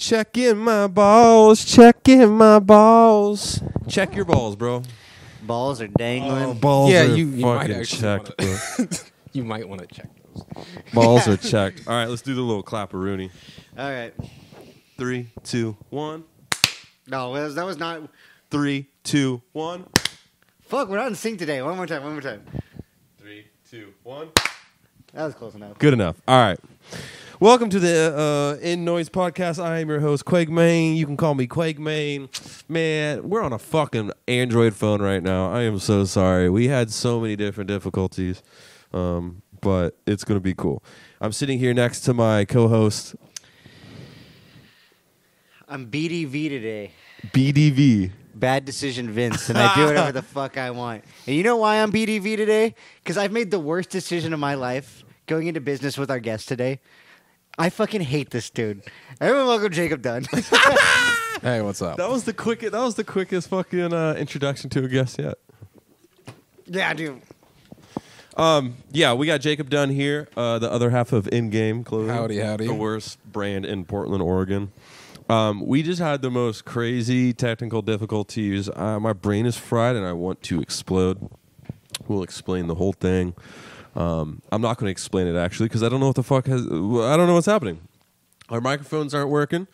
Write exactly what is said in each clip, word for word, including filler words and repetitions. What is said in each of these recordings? Check in my balls. Check in my balls. Check your balls, bro. Balls are dangling. Oh, balls yeah, are you, you fucking might checked, wanna, bro. You might want to check those. Balls are checked. All right, let's do the little clap-a-rooney. All right. Three, two, one. No, that was not. Three, two, one. Fuck, we're not in sync today. One more time, one more time. Three, two, one. That was close enough. Good enough. All right. Welcome to the uh, End/Noise podcast. I am your host, qwaigmane. You can call me qwaigmane. Man, we're on a fucking Android phone right now. I am so sorry. We had so many different difficulties, um, but it's going to be cool. I'm sitting here next to my co-host. I'm B D V today. B D V. Bad decision, Vince, and I do whatever the fuck I want. And you know why I'm B D V today? Because I've made the worst decision of my life going into business with our guest today. I fucking hate this dude. Everyone, welcome Jacob Dunn. Hey, what's up? That was the quickest. That was the quickest fucking uh, introduction to a guest yet. Yeah, dude. Um, yeah, we got Jacob Dunn here, uh, the other half of Endgame Clothing. Howdy, howdy. The worst brand in Portland, Oregon. Um, we just had the most crazy technical difficulties. Uh, my brain is fried, and I want to explode. We'll explain the whole thing. Um, I'm not going to explain it, actually, because I don't know what the fuck has... I don't know what's happening. Our microphones aren't working.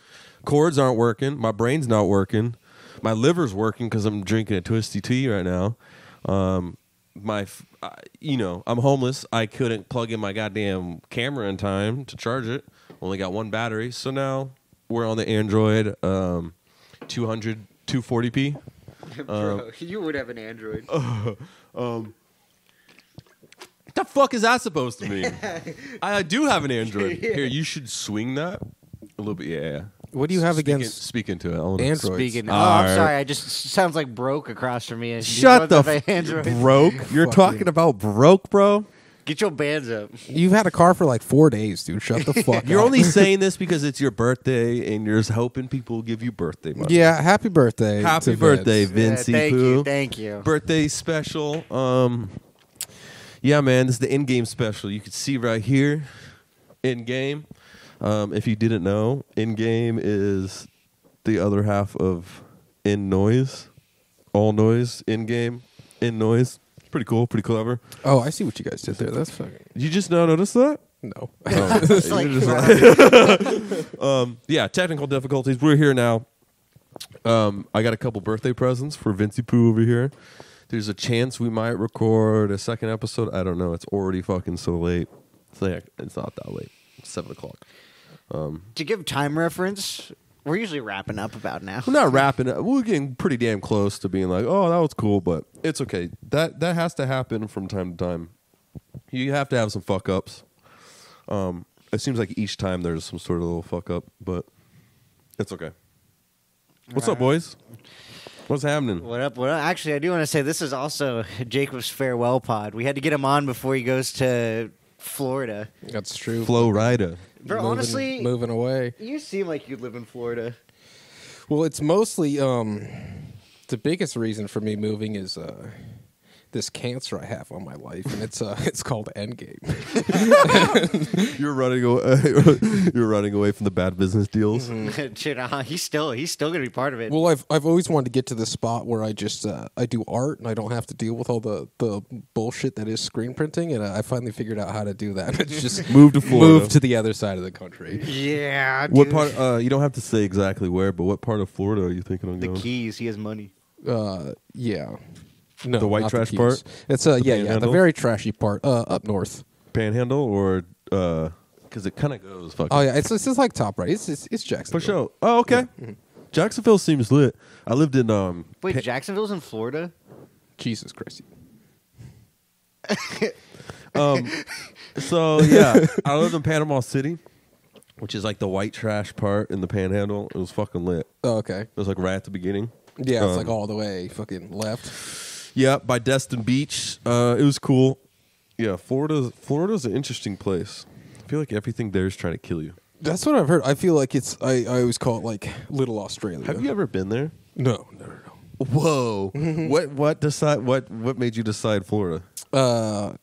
Cords aren't working. My brain's not working. My liver's working because I'm drinking a twisty tea right now. Um, my, f I, you know, I'm homeless. I couldn't plug in my goddamn camera in time to charge it. Only got one battery. So now we're on the Android um, two hundred, two forty p. Bro, um, you would have an Android. Uh, um... The fuck is that supposed to mean? I do have an Android. Yeah. Here, you should swing that a little bit. Yeah. What do you have speaking, against? Speaking to it. Android. Speaking. Oh, right. I'm sorry. I just sounds like broke across from me. Shut the f Android. Broke. You're fuck talking you. About broke, bro. Get your bands up. You've had a car for like four days, dude. Shut the fuck up. You're only saying this because it's your birthday and you're just hoping people will give you birthday money. Yeah, happy birthday. Happy birthday, Vince. Vince. Yeah, thank Poo. you. Thank you. Birthday special. Um. Yeah, man, this is the Endgame special. You can see right here, Endgame. Um, if you didn't know, Endgame is the other half of End/Noise, all noise, Endgame, End/Noise. It's pretty cool, pretty clever. Oh, I see what you guys did there. That's fucking. You just now noticed that? No. Oh, It's like, like um, yeah, technical difficulties. We're here now. Um, I got a couple birthday presents for Vincey Poo over here. There's a chance we might record a second episode. I don't know. It's already fucking so late. It's, like, it's not that late. It's seven o'clock. Um, to give time reference, we're usually wrapping up about now. We're not wrapping up. We're getting pretty damn close to being like, oh, that was cool, but it's okay. That that has to happen from time to time. You have to have some fuck-ups. Um, it seems like each time there's some sort of little fuck-up, but it's okay. What's All up, right. boys? What's happening? What up? What up? Actually, I do want to say this is also Jacob's farewell pod. We had to get him on before he goes to Florida. That's true. Florida. Bro, moving, honestly, moving away. You seem like you live in Florida. Well, it's mostly um, the biggest reason for me moving is uh, this cancer I have on my life, and it's uh, it's called Endgame. You're running away. You're running away from the bad business deals. Mm-hmm. he's still he's still gonna be part of it. Well, I've I've always wanted to get to this spot where I just uh, I do art and I don't have to deal with all the the bullshit that is screen printing, and I finally figured out how to do that. It's just move to Florida. Move to the other side of the country. Yeah. Dude. What part? Uh, you don't have to say exactly where, but what part of Florida are you thinking on going? The Keys. He has money. Uh, yeah. No, the white trash the part? It's uh, yeah, panhandle? yeah, the very trashy part uh, up north. Panhandle or because uh, it kind of goes fucking. Oh, yeah, it's, it's just like top right. It's it's, it's Jacksonville. For sure. Oh, okay. Yeah. Mm-hmm. Jacksonville seems lit. I lived in. um. Wait, pa Jacksonville's in Florida? Jesus Christ. um, so, yeah, I lived in Panama City, which is like the white trash part in the panhandle. It was fucking lit. Oh, okay. It was like right at the beginning. Yeah, um, it's like all the way fucking left. Yeah, by Destin Beach. Uh, it was cool. Yeah, Florida. Florida's an interesting place. I feel like everything there is trying to kill you. That's what I've heard. I feel like it's. I, I always call it like Little Australia. Have you ever been there? No, no, no. no. Whoa. Mm-hmm. What? What decide? What? What made you decide Florida? Uh,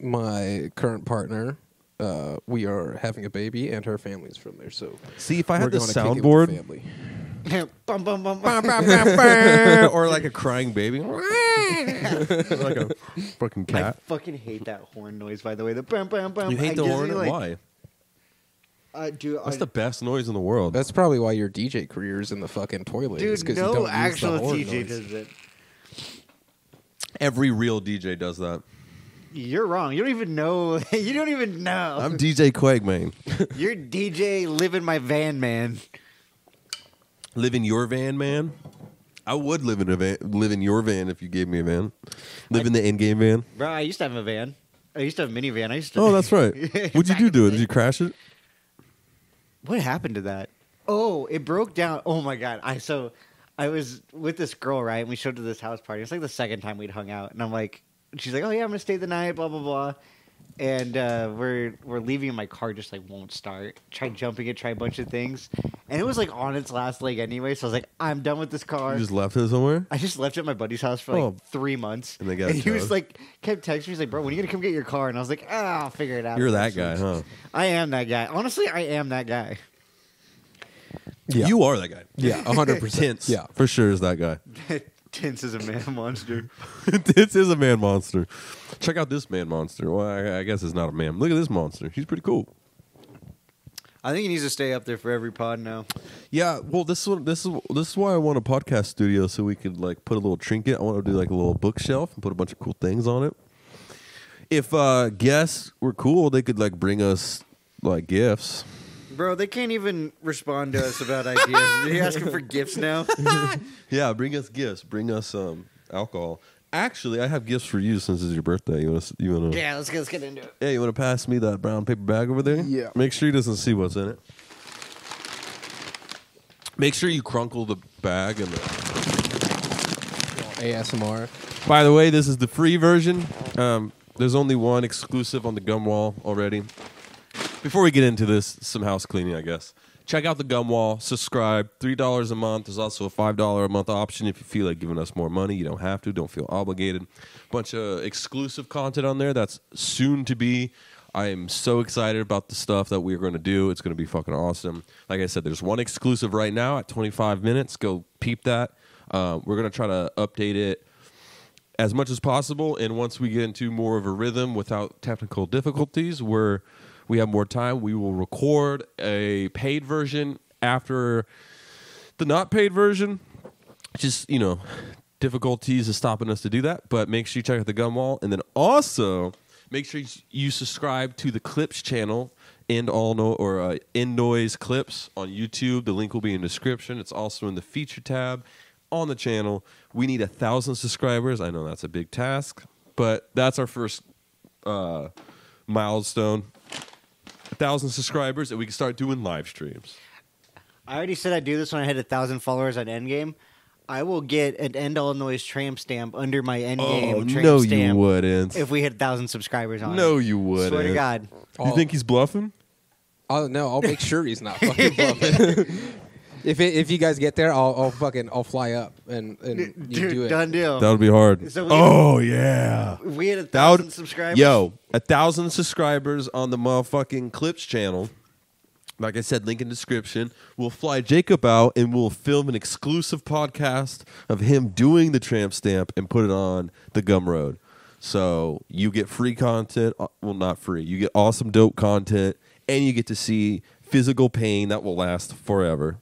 my current partner uh, we are having a baby, and her family's from there. So see, if I had the soundboard, or like a crying baby, or like a fucking cat. I fucking hate that horn noise. By the way, the bam bam bam. You hate I the horn? Like, why? Uh, dude, That's I, the best noise in the world. That's probably why your D J career is in the fucking toilet. Dude, no you don't actual D J does it. Every real D J does that. You're wrong. You don't even know. You don't even know. I'm D J Quagmane. You're D J live in my van, man. Live in your van, man? I would live in a van. Live in your van if you gave me a van. Live I, in the Endgame van. Bro, I used to have a van. I used to have a minivan. I used to. Oh, that's right. What'd you do to it? Did you crash it? What happened to that? Oh, it broke down. Oh my god! I so I was with this girl, right? And we showed up to this house party. It's like the second time we'd hung out, and I'm like, she's like, "Oh yeah, I'm gonna stay the night." Blah blah blah. And uh, we're we're leaving, and my car just like won't start. Try jumping it, try a bunch of things, and it was like on its last leg anyway. So I was like, "I'm done with this car." You just left it somewhere. I just left it at my buddy's house for like oh. three monons, and, they got and he was like, kept texting me, he's like, "Bro, when are you gonna come get your car?" And I was like, "Ah, I'll figure it out." You're that guy, huh? I am that guy. Honestly, I am that guy. Yeah. You are that guy. Yeah, one hundred percent. Tints. Yeah, for sure is that guy. Tints is a man monster. Tints is a man monster. Check out this man monster. Well, I, I guess it's not a man. Look at this monster. He's pretty cool. I think he needs to stay up there for every pod now. Yeah, well, this is what, this is this is why I want a podcast studio so we could like put a little trinket. I want to do like a little bookshelf and put a bunch of cool things on it. If uh, guests were cool, they could like bring us like gifts. Bro, they can't even respond to us about ideas. Are you asking for gifts now? Yeah, bring us gifts. Bring us um, alcohol. Actually, I have gifts for you since it's your birthday. You want to? You want to? Yeah, let's get, let's get into it. Yeah, you want to pass me that brown paper bag over there? Yeah. Make sure he doesn't see what's in it. Make sure you crunkle the bag and the A S M R. By the way, this is the free version. Um, there's only one exclusive on the gum wall already. Before we get into this, some house cleaning, I guess. Check out the gum wall. Subscribe. three dollars a month. There's also a five dollars a month option if you feel like giving us more money. You don't have to. Don't feel obligated. Bunch of exclusive content on there that's soon to be. I am so excited about the stuff that we're going to do. It's going to be fucking awesome. Like I said, there's one exclusive right now at twenty-five minutes. Go peep that. Uh, we're going to try to update it as much as possible. And once we get into more of a rhythm without technical difficulties, we're... we have more time. We will record a paid version after the not paid version. Just, you know, difficulties is stopping us to do that. But make sure you check out the gum wall. And then also make sure you subscribe to the Clips channel, End All No or uh, End Noise Clips on YouTube. The link will be in the description. It's also in the feature tab on the channel. We need a thousand subscribers. I know that's a big task, but that's our first uh, milestone. A thousand subscribers, and we can start doing live streams. I already said I'd do this when I had a thousand followers on Endgame. I will get an End All Noise tramp stamp under my Endgame. Oh, tramp no, stamp you wouldn't. If we had a thousand subscribers on, no, it. you wouldn't. Swear to God. You I'll, think he's bluffing? Oh no, I'll make sure he's not fucking bluffing. If it, if you guys get there, I'll, I'll fucking I'll fly up and, and Dude, you do it. Done deal. That would be hard. So oh had, yeah. We had a thousand would, subscribers. Yo, a thousand subscribers on the motherfucking Clips channel. Like I said, link in description. We'll fly Jacob out and we'll film an exclusive podcast of him doing the tramp stamp and put it on the Gumroad. So you get free content. Well, not free. You get awesome, dope content, and you get to see physical pain that will last forever.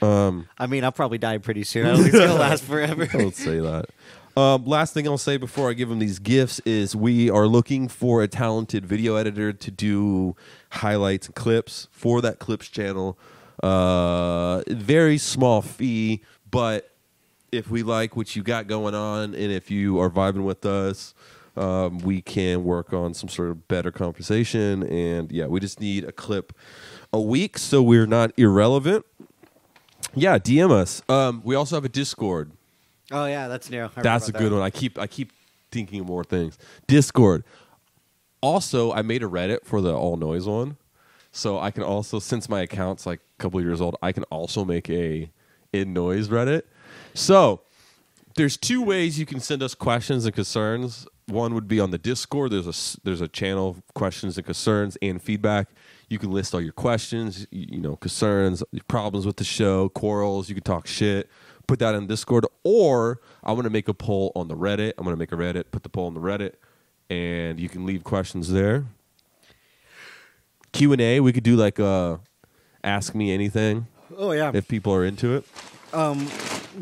um, I mean, I'll probably die pretty soon. I don't think it's going to last forever. Don't say that. Um, last thing I'll say before I give them these gifts is we are looking for a talented video editor to do highlights and clips for that Clips channel. Uh, very small fee, but if we like what you got going on and if you are vibing with us, um, we can work on some sort of better conversation. And yeah, we just need a clip a week so we're not irrelevant. Yeah, D M us. Um, we also have a Discord. Oh yeah, that's new. I that's a good that. one. I keep I keep thinking of more things. Discord. Also, I made a Reddit for the All Noise one, so I can also, since my account's like a couple years old, I can also make a End Noise Reddit. So there's two ways you can send us questions and concerns One would be on the Discord. There's a there's a channel, questions and concerns and feedback. You can list all your questions, you, you know, concerns, problems with the show, quarrels. You can talk shit. Put that in Discord. Or I want to make a poll on the Reddit. I'm going to make a Reddit. Put the poll on the Reddit, and you can leave questions there. Q and A. We could do like a ask me anything. Oh yeah. If people are into it. Um,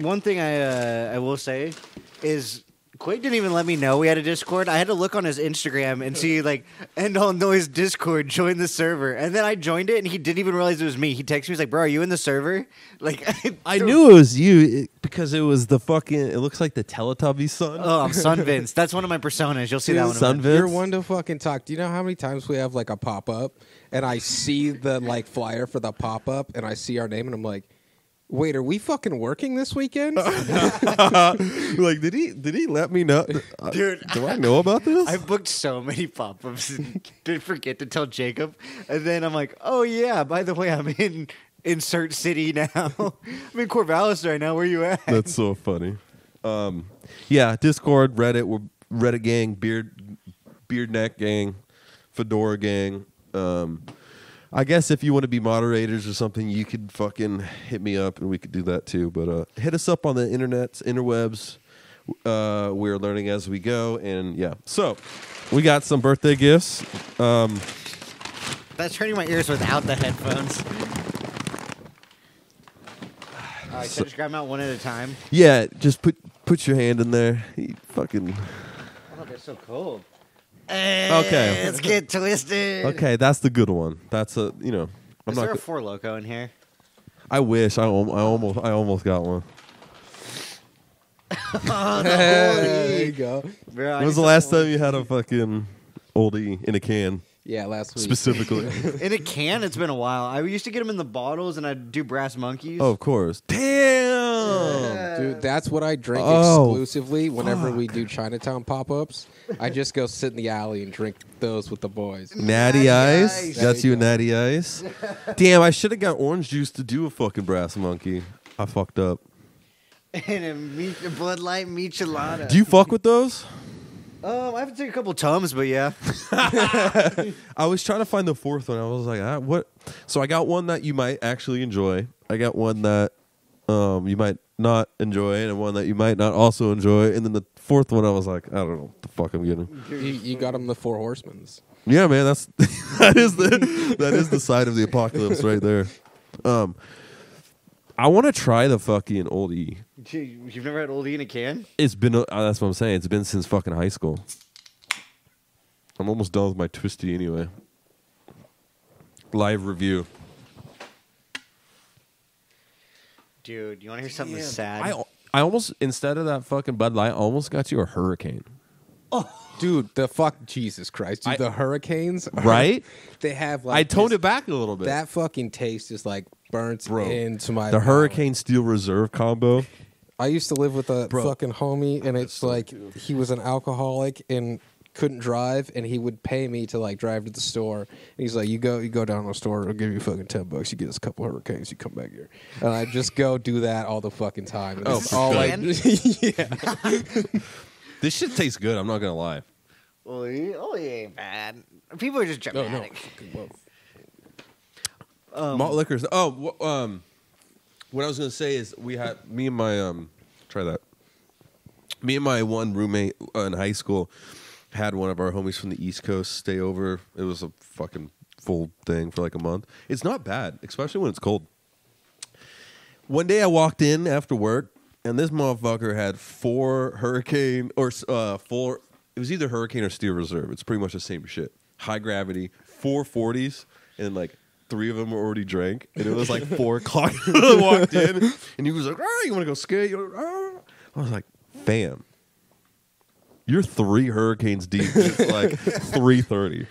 one thing I uh, I will say is. Quaid didn't even let me know we had a Discord. I had to look on his Instagram and see, like, End All Noise Discord, join the server. And then I joined it, and he didn't even realize it was me. He texted me, he's like, bro, are you in the server? Like, I, I knew it was you because it was the fucking, it looks like the Teletubby sun. Oh, I'm Sun Vince. That's one of my personas. You'll see Dude, that one. Sun Vince? You're one to fucking talk. Do you know how many times we have, like, a pop-up, and I see the, like, flyer for the pop-up, and I see our name, and I'm like, wait, are we fucking working this weekend? Like, did he did he let me know? Dude, do I know about this? I booked so many pop-ups and did forget to tell Jacob. And then I'm like, oh, yeah, by the way, I'm in insert city now. I'm in Corvallis right now. Where you at? That's so funny. Um, yeah, Discord, Reddit, we're Reddit gang, beard, beard neck gang, fedora gang, um... I guess if you want to be moderators or something, you could fucking hit me up and we could do that too. But uh, hit us up on the internets, interwebs. Uh, we're learning as we go. And yeah, so we got some birthday gifts. Um, That's hurting my ears without the headphones. All right, so, so just grab them out one at a time. Yeah, just put put your hand in there. You fucking. Oh, they're so cold. Hey, okay. Let's get twisted. Okay, that's the good one. That's a you know. I'm Is not there a Four Loko in here? I wish. I, om I almost. I almost got one. Oh, the hey, there you go. Bro, when was the last time you had a fucking oldie in a can? Yeah, last week specifically. In a can, it's been a while. I used to get them in the bottles, and I'd do Brass Monkeys. Oh, of course. Damn, yeah. Dude, that's what I drink oh, exclusively whenever fuck. we do Chinatown pop-ups. I just go sit in the alley and drink those with the boys. Natty, Natty Ice, ice. That's you, you Natty Ice. Damn, I should have got orange juice to do a fucking Brass Monkey. I fucked up. And a, meat, a Bud Light Michelada. Do you fuck with those? Um, I have to take a couple Tums, but yeah. I was trying to find the fourth one. I was like, ah, what? So I got one that you might actually enjoy. I got one that um you might not enjoy, and one that you might not also enjoy. And then the fourth one, I was like, I don't know what the fuck I'm getting. You, you got them the Four Horsemen's. Yeah, man, that's that is the that is the side of the apocalypse right there. Um, I want to try the fucking oldie. Gee, you've never had oldie in a can? It's been, uh, that's what I'm saying. It's been since fucking high school. I'm almost done with my twisty anyway. Live review. Dude, you want to hear something yeah. sad? I, I almost, instead of that fucking Bud Light, I almost got you a Hurricane. Oh. Dude, the fuck, Jesus Christ. Dude, I, the Hurricanes. Are, right? They have like. I toned this, it back a little bit. That fucking taste is like. Burnt Bro, into my the power. Hurricane Steel Reserve combo. I used to live with a Bro. fucking homie, and it's like he was an alcoholic and couldn't drive, and he would pay me to like drive to the store. And he's like, "You go, you go down to the store. I'll give you fucking ten bucks. You get us a couple Hurricanes. You come back here." And I just go do that all the fucking time. And oh, all like, yeah. This shit tastes good. I'm not gonna lie. Oh, it ain't bad. People are just dramatic. No, no. Um, malt liquors. Oh, um, what I was gonna say is we had me and my um, try that. Me and my one roommate in high school had one of our homies from the East Coast stay over. It was a fucking full thing for like a month. It's not bad, especially when it's cold. One day I walked in after work, and this motherfucker had four hurricane or uh, four. It was either Hurricane or Steel Reserve. It's pretty much the same shit. High gravity, four forties, and like. Three of them were already drank, and it was like four o'clock. I walked in, and he was like, "Ah, you want to go skate?" I was like, "Fam, you're three Hurricanes deep. It's like three thirty,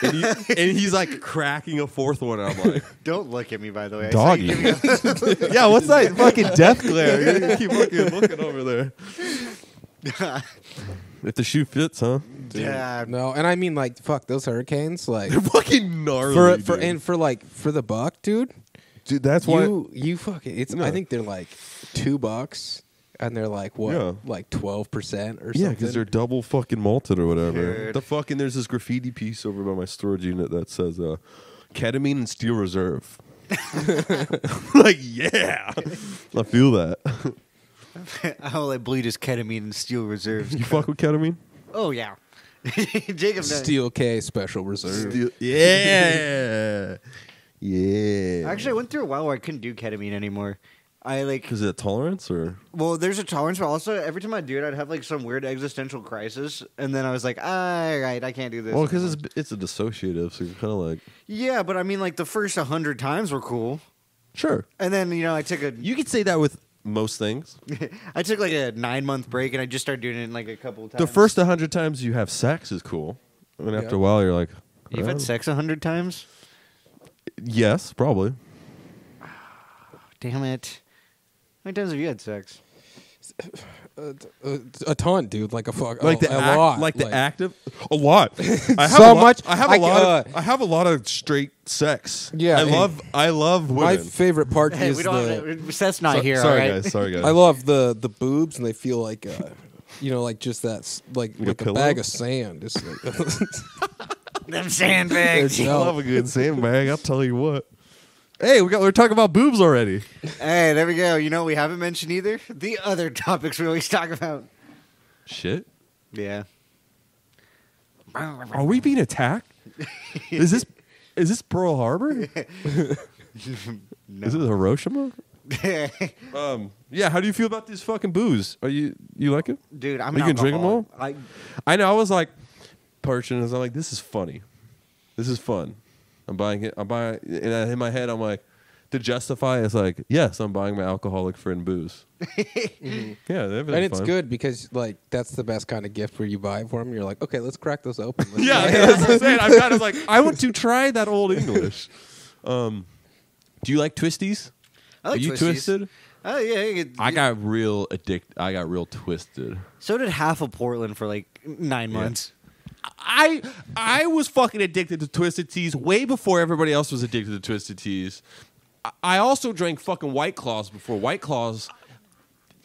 and, he, and he's like cracking a fourth one." And I'm like, "Don't look at me, by the way, doggy." Yeah, what's that fucking death glare? You keep looking, looking over there. If the shoe fits, huh? Dude. Yeah, no, and I mean, like, fuck those hurricanes, like they're fucking gnarly. For, for and for like for the buck, dude. Dude, that's why you, you fucking. It's no. I think they're like two bucks, And they're like, what, yeah. like twelve percent or something? Yeah, because they're double fucking malted or whatever. Dude. The fucking, there's this graffiti piece over by my storage unit that says, uh, ketamine and steel reserve. Like, yeah. I feel that. All I bleed is ketamine and steel reserves. You fuck with ketamine? Oh, yeah. Jacob Dunn. Steel K special reserve. Steel, yeah. Yeah. Actually, I went through a while where I couldn't do ketamine anymore. I like. Is it a tolerance or? Well, there's a tolerance, but also every time I do it, I'd have like some weird existential crisis, and then I was like, all right, I can't do this. Well, because it's it's a dissociative, so you're kind of like. Yeah, but I mean, like the first a hundred times were cool. Sure. And then you know I took a. You could say that with most things. I took like a nine month break, and I just started doing it in, like a couple of times. The first a hundred times you have sex is cool, and yeah. after a while you're like. Oh. You've had sex a hundred times. Yes, probably. Oh, damn it. How many times have you had sex? A, a, a ton, dude. Like a fuck. Like a, the a act, lot. Like the like. active. A lot. I have so a lot, much. I have a I, lot. Uh, of, I have a lot of straight sex. Yeah. I love. I love women. My favorite part hey, is we don't the. Seth's not so, here. Sorry all right? guys. Sorry guys. I love the the boobs, and they feel like, uh, you know, like just that, like like, like a, a bag of sand. It's like them sandbags. I love a good sandbag. I'll tell you what. Hey, we got, we're talking about boobs already. Hey, there we go. You know what we haven't mentioned either? The other topics we always talk about. Shit? Yeah. Are we being attacked? Is this is this Pearl Harbor? No. Is it Hiroshima? um, yeah, how do you feel about these fucking boobs? Are you you like it? Dude, I'm You can drink them all? I, I know, I was like, parching, and I was like, this is funny. This is fun. I'm buying it. I'm buying it. And in my head, I'm like, to justify, it's like, yes, I'm buying my alcoholic friend booze. mm-hmm. Yeah, and fun. It's good because like that's the best kind of gift where you buy it for them. You're like, okay, let's crack those open. Yeah, that's what I'm saying. I'm kind of like, I want to try that old English. Um, do you like twisties? I like Are you twisties. twisted? Oh yeah, you could, you I got real addicted. I got real twisted. So did half of Portland for like nine yeah. months. I I was fucking addicted to Twisted Teas way before everybody else was addicted to Twisted Teas. I also drank fucking White Claws before White Claws.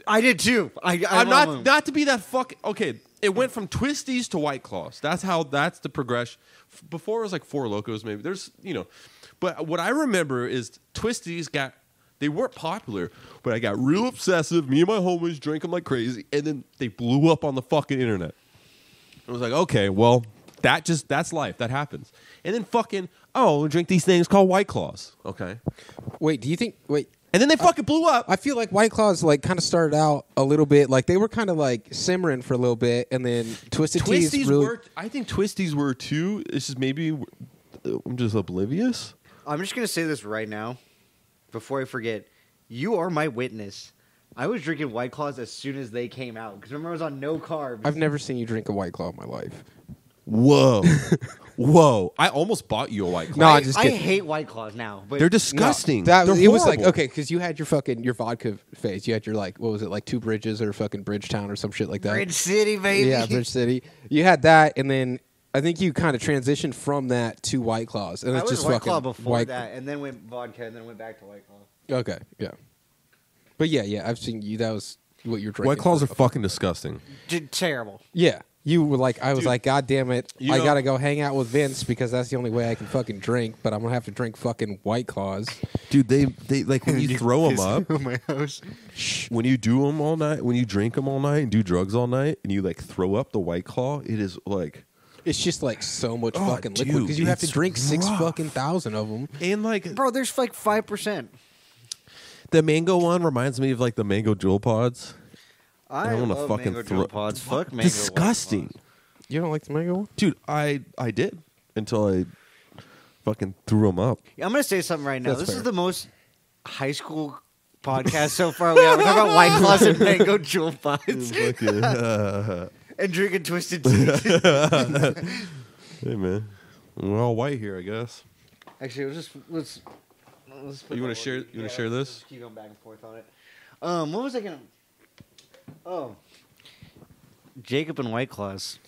I did too. I, I I'm not not to be that fucking okay. It went from Twisties to White Claws. That's how that's the progression. Before it was like Four Locos maybe. There's you know, but what I remember is Twisties got they weren't popular, but I got real obsessive. Me and my homies drank them like crazy, and then they blew up on the fucking internet. I was like, okay, well, that just, that's life. That happens. And then fucking, oh, drink these things called White Claws. Okay. Wait, do you think, wait. And then they fucking uh, blew up. I feel like White Claws, like, kind of started out a little bit, like, they were kind of, like, simmering for a little bit, and then Twisted Twisties Teas really. Were, I think Twisties were, too. It's just maybe, I'm just oblivious. I'm just going to say this right now, before I forget. You are my witness. I was drinking White Claws as soon as they came out. Because remember, I was on no carbs. I've never seen you drink a White Claw in my life. Whoa. Whoa. I almost bought you a White Claw. No, I, just I hate White Claws now. But they're disgusting. No, that, they're it horrible. was like, okay, because you had your fucking, your vodka phase. You had your, like, what was it, like Two Bridges or fucking Bridgetown or some shit like that. Bridge City, baby. Yeah, Bridge City. You had that, and then I think you kind of transitioned from that to White Claws. And I it's was just White Claw before white that, and then went vodka, and then went back to White Claw. Okay, yeah. But yeah, yeah, I've seen you. That was what you're drinking. White Claws are fucking disgusting. D- terrible. Yeah. You were like, I was Dude, like, God damn it. I got to go hang out with Vince because that's the only way I can fucking drink, but I'm going to have to drink fucking White Claws. Dude, they, they like, when you throw them up, my house. when you do them all night, when you drink them all night and do drugs all night, and you, like, throw up the White Claw, it is like. It's just like so much oh, fucking dude, liquid because you have to drink rough. six fucking thousand of them. And, like, bro, there's like five percent. The mango one reminds me of like the mango jewel pods. I, I don't love fucking mango jewel pods. Fuck mango. Disgusting. You don't like the mango one, dude? I I did until I fucking threw them up. Yeah, I'm gonna say something right now. That's this fair. is the most high school podcast so far. We have. We're talking about White Claws and mango jewel pods and drinking Twisted Teas. Hey man, we're all white here, I guess. Actually, we'll just let's. You want to share? You yeah, want to share this? Keep going back and forth on it. Um, what was I gonna? Oh, Jacob and White Claws.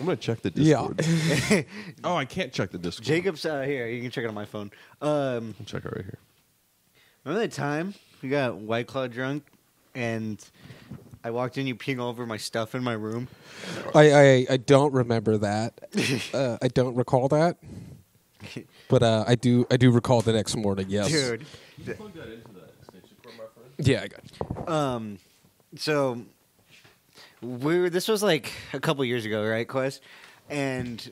I'm gonna check the Discord. Yeah. Oh, I can't check the Discord. Jacob's uh, here. You can check it on my phone. Um, I'll check it right here. Remember that time we got White Claw drunk and I walked in, you peeing all over my stuff in my room. I I, I don't remember that. uh, I don't recall that. But uh, I do I do recall the next morning. Yes, dude. Did you plug that into that extension cord, my friend? Yeah, I got it. Um, so we were, this was like a couple years ago, right, Quest? And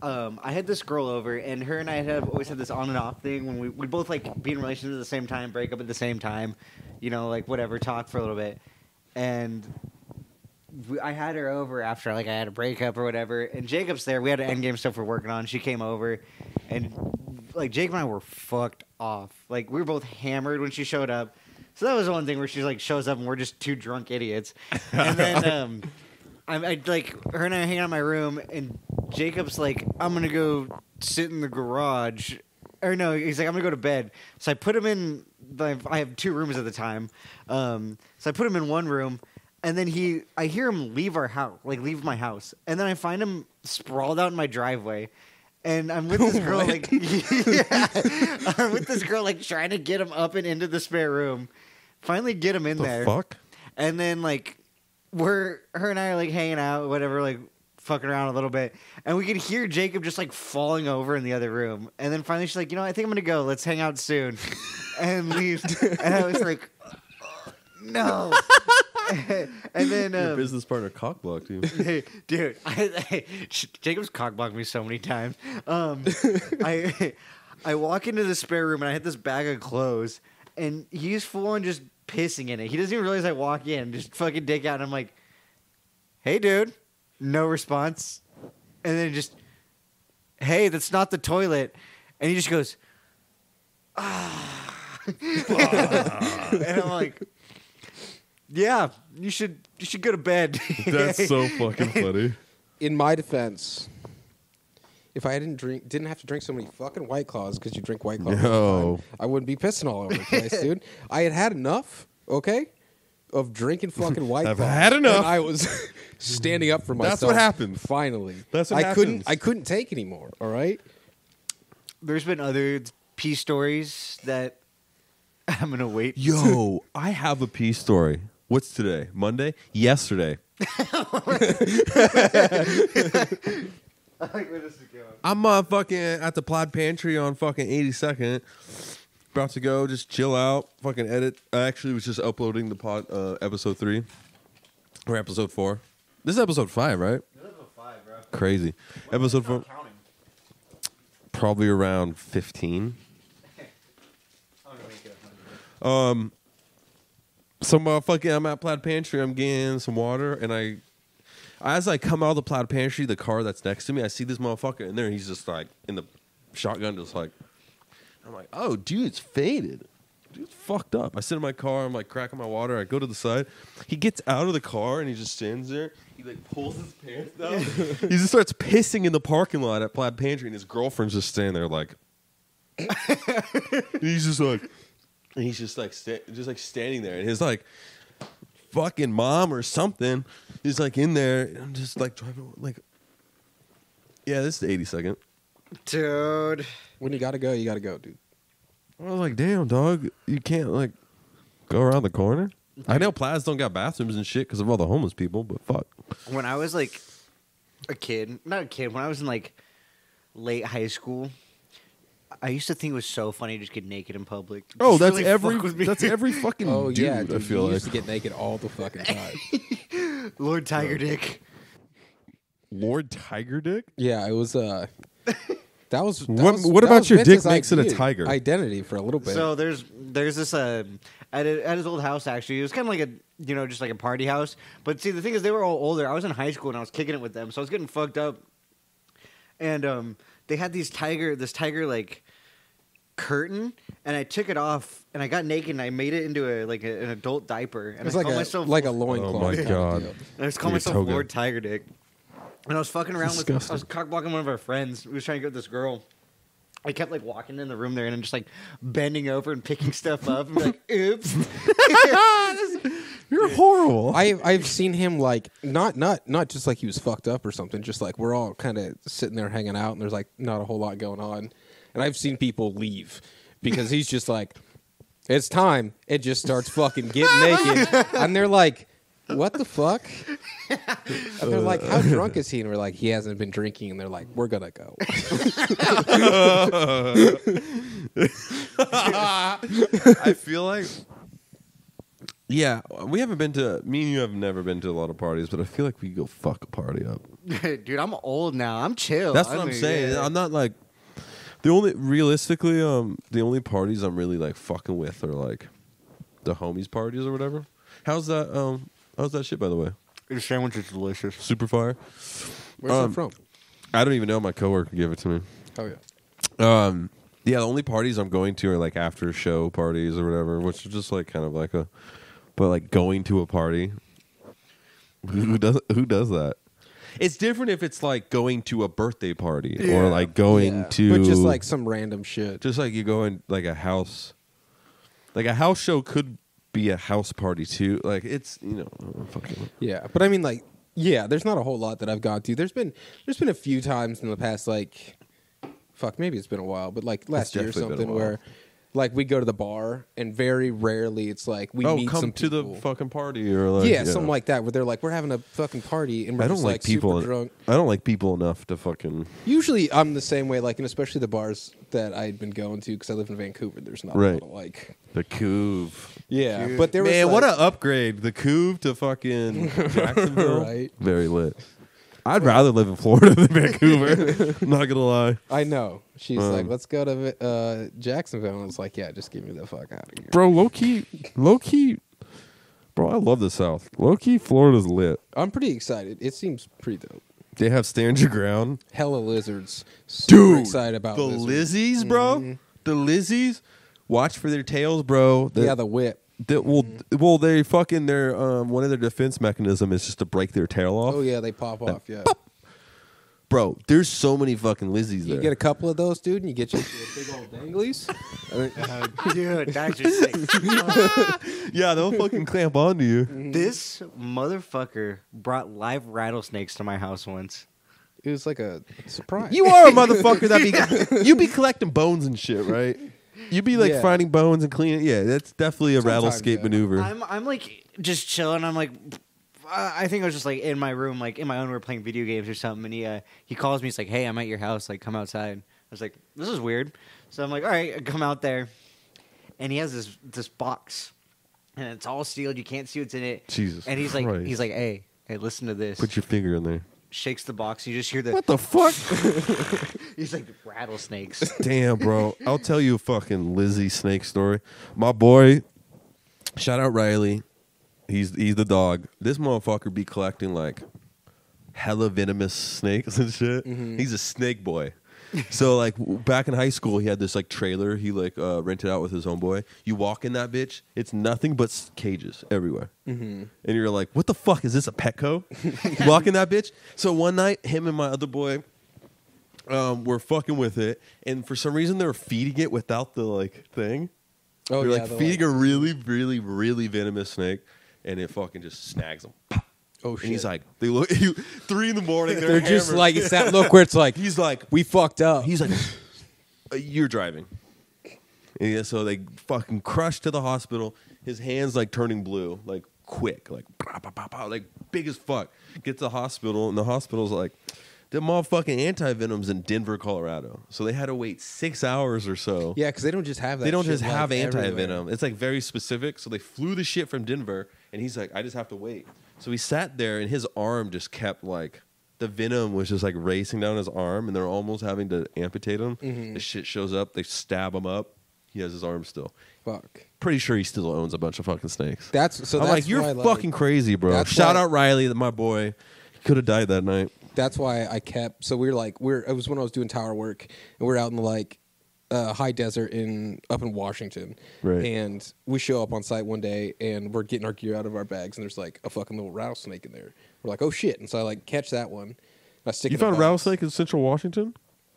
um, I had this girl over, and her and I have always had this on and off thing when we we both like be in relationships at the same time, break up at the same time, you know, like whatever, talk for a little bit, and. I had her over after, like, I had a breakup or whatever, and Jacob's there. We had endgame stuff we're working on. She came over, and, like, Jacob and I were fucked off. Like, we were both hammered when she showed up. So that was one thing where she, like, shows up, and we're just two drunk idiots. And then, um, I, I like, her and I hang out in my room, and Jacob's like, I'm going to go sit in the garage. Or, no, he's like, I'm going to go to bed. So I put him in, I have two rooms at the time. Um, so I put him in one room. And then he, I hear him leave our house, like leave my house. And then I find him sprawled out in my driveway. And I'm with this girl, like, yeah, I'm with this girl, like, trying to get him up and into the spare room. Finally get him in the there. Fuck? And then, like, we're, her and I are, like, hanging out, whatever, like, fucking around a little bit. And we could hear Jacob just, like, falling over in the other room. And then finally she's like, you know, I think I'm going to go. Let's hang out soon. And leaves. And I was like, oh, no. And then um, your business partner cockblocked you, dude. I, I, Jacob's cockblocked me so many times. Um, I I walk into the spare room and I hit this bag of clothes, and he's full on just pissing in it. He doesn't even realize I walk in, just fucking dick out, and I'm like, "Hey, dude," no response, and then just, "Hey, that's not the toilet," and he just goes, "Ah," and I'm like. Yeah, you should you should go to bed. That's so fucking funny. In my defense, if I didn't drink, didn't have to drink so many fucking White Claws because you drink White Claws all the time, I wouldn't be pissing all over the place, dude. I had had enough, okay, of drinking fucking White Claws. I've had enough. And I was standing up for myself. That's what happened. Finally, that's what I happens. couldn't. I couldn't take anymore. All right. There's been other pee stories that I'm gonna wait. Yo, I have a pee story. What's today? Monday? Yesterday. I'm uh, fucking at the Plaid Pantry on fucking eighty-second. About to go, just chill out, fucking edit. I actually was just uploading the pod, uh, episode three. Or episode four. This is episode five, right? This is episode five, bro. Crazy. When episode four. Counting? Probably around fifteen. I'm gonna make it one hundred. Um... So uh, fucking, I'm at Plaid Pantry. I'm getting some water, and I, as I come out of the Plaid Pantry, the car that's next to me, I see this motherfucker in there. He's just like in the shotgun, just like. I'm like, oh, dude's faded. Dude's fucked up. I sit in my car. I'm like cracking my water. I go to the side. He gets out of the car and he just stands there. He like pulls his pants down. He just starts pissing in the parking lot at Plaid Pantry, and his girlfriend's just standing there like. He's just like. And he's just like sta just like standing there, and his like fucking mom or something is like in there. And I'm just like driving, like, yeah, this is the eighty-second, dude. When you gotta go, you gotta go, dude. I was like, damn, dog, you can't like go around the corner. I know Plaids don't got bathrooms and shit because of all the homeless people, but fuck. When I was like a kid, not a kid, when I was in like late high school. I used to think it was so funny to just get naked in public. Just oh, that's really every that's every fucking oh, dude, yeah, dude, I feel you like. used to get naked all the fucking time. Lord Tiger Dick. Lord Tiger Dick? Yeah, it was... Uh, that was... That what was, what that about was your Vince's dick makes I D, it a tiger? Identity for a little bit. So there's there's this... Uh, at, a, at his old house, actually. It was kind of like a... You know, just like a party house. But see, the thing is, they were all older. I was in high school and I was kicking it with them. So I was getting fucked up. And... um. They had these tiger, this tiger like curtain, and I took it off, and I got naked, and I made it into a like a, an adult diaper, and it's I like called a, myself like a loincloth. Oh my god! And I was calling myself toga. Lord Tiger Dick, and I was fucking around Disgusting. with I was cock blocking one of our friends. We was trying to get this girl. I kept like walking in the room there, and I'm just like bending over and picking stuff up, and be like, oops. You're horrible. I, I've seen him, like, not not not just like he was fucked up or something, just like we're all kind of sitting there hanging out, and there's, like, not a whole lot going on. And I've seen people leave because he's just like, it's time. It just starts fucking getting naked. And they're like, what the fuck? And they're like, how drunk is he? And we're like, he hasn't been drinking. And they're like, we're gonna go. I feel like, yeah, we haven't been to, me and you have never been to a lot of parties, but I feel like we go fuck a party up. Dude, I'm old now. I'm chill. That's what I I'm mean, saying. Yeah. I'm not like, the only, realistically, um, the only parties I'm really like fucking with are like the homies parties or whatever. How's that, um, how's that shit, by the way? Your sandwich is delicious. Super fire. Where's um, that from? I don't even know. My coworker gave it to me. Oh, yeah. Um, yeah, the only parties I'm going to are like after show parties or whatever, which is just like kind of like a, but like going to a party. Who does, who does that? It's different if it's like going to a birthday party yeah. or like going yeah. to... But just like some random shit. Just like you go in like a house. Like a house show could be a house party too. Like it's, you know, fucking... Yeah, but I mean like, yeah, there's not a whole lot that I've gone to. There's been there's been a few times in the past like, fuck, maybe it's been a while, but like last year or something where... Like, we go to the bar, and very rarely it's like, we oh, meet some people. Oh, come to the fucking party, or like... Yeah, yeah, something like that, where they're like, we're having a fucking party, and we're I don't just, like, like people super drunk. I don't like people enough to fucking... Usually, I'm the same way, like, and especially the bars that I'd been going to, because I live in Vancouver, there's not right. a lot of, like... The Couve. Yeah, Couve. But there was, Man, like... what an upgrade. The Couve to fucking Jacksonville. Right. Very lit. I'd rather live in Florida than Vancouver. I'm not gonna lie. I know. She's um, like, let's go to uh, Jacksonville. And I was like, yeah, just get me the fuck out of here, bro. Low key, low key, bro. I love the South. Low key, Florida's lit. I'm pretty excited. It seems pretty dope. They have stand your ground. Hella lizards. Super Dude, excited about the lizards. Lizzies, bro. Mm-hmm. The lizzies. Watch for their tails, bro. The, yeah, the whip. The, well, well, they fucking their um, one of their defense mechanism is just to break their tail off. Oh yeah, they pop off. Yeah, pop. Bro, there's so many fucking lizzies. You there. You get a couple of those, dude, and you get your big old danglies. uh, dude, that's just sick. Yeah, they'll fucking clamp onto you. This motherfucker brought live rattlesnakes to my house once. It was like a surprise. You are a motherfucker that be you be collecting bones and shit, right? You'd be like yeah. finding bones and cleaning. Yeah, that's definitely a rattlesnake yeah. maneuver. I'm, I'm like just chilling. I'm like, I think I was just like in my room, like in my own room, playing video games or something. And he uh, he calls me. He's like, "Hey, I'm at your house. Like, come outside." I was like, "This is weird." So I'm like, "All right, I come out there." And he has this this box, and it's all sealed. You can't see what's in it. Jesus. And he's Christ. like, he's like, "Hey, hey, listen to this." Put your finger in there. Shakes the box. You just hear the... What the fuck? He's like, rattlesnakes. Damn, bro. I'll tell you a fucking Lizzie snake story. My boy, shout out Riley. He's he's the dog. This motherfucker be collecting, like, hella venomous snakes and shit. Mm-hmm. He's a snake boy. So, like, back in high school, he had this, like, trailer he, like, uh, rented out with his homeboy. You walk in that bitch, it's nothing but cages everywhere. Mm-hmm. And you're like, what the fuck? Is this a Petco? You walk in that bitch? So one night, him and my other boy um, were fucking with it. And for some reason, they were feeding it without the, like, thing. Oh, They're, yeah, like, the feeding like a really, really, really venomous snake. And it fucking just snags them. Oh shit! And he's like, they look at you three in the morning. They're, they're just like, it's that look where it's like, he's like, we fucked up. He's like, you're driving. And yeah, so they fucking crushed to the hospital. His hands like turning blue, like quick, like bah, bah, bah, bah, like big as fuck. Get to the hospital, and the hospital's like, them motherfucking anti-venoms in Denver, Colorado. So they had to wait six hours or so. Yeah, because they don't just have that. They don't shit just like have anti-venom. Everywhere. It's like very specific. So they flew the shit from Denver, and he's like, I just have to wait. So he sat there, and his arm just kept, like, the venom was just, like, racing down his arm, and they're almost having to amputate him. Mm-hmm. The shit shows up. They stab him up. He has his arm still. Fuck. Pretty sure he still owns a bunch of fucking snakes. That's so. I'm that's like, you're why, fucking like, crazy, bro. Shout why, out Riley, my boy. He could have died that night. That's why I kept. So we were, like, we're. it was when I was doing tower work, and we're out in the, like, Uh, high desert in up in Washington, right. And we show up on site one day, and we're getting our gear out of our bags, and there's like a fucking little rattlesnake in there. We're like, oh shit! And so I like catch that one. And I stick. You found a rattlesnake in Central Washington?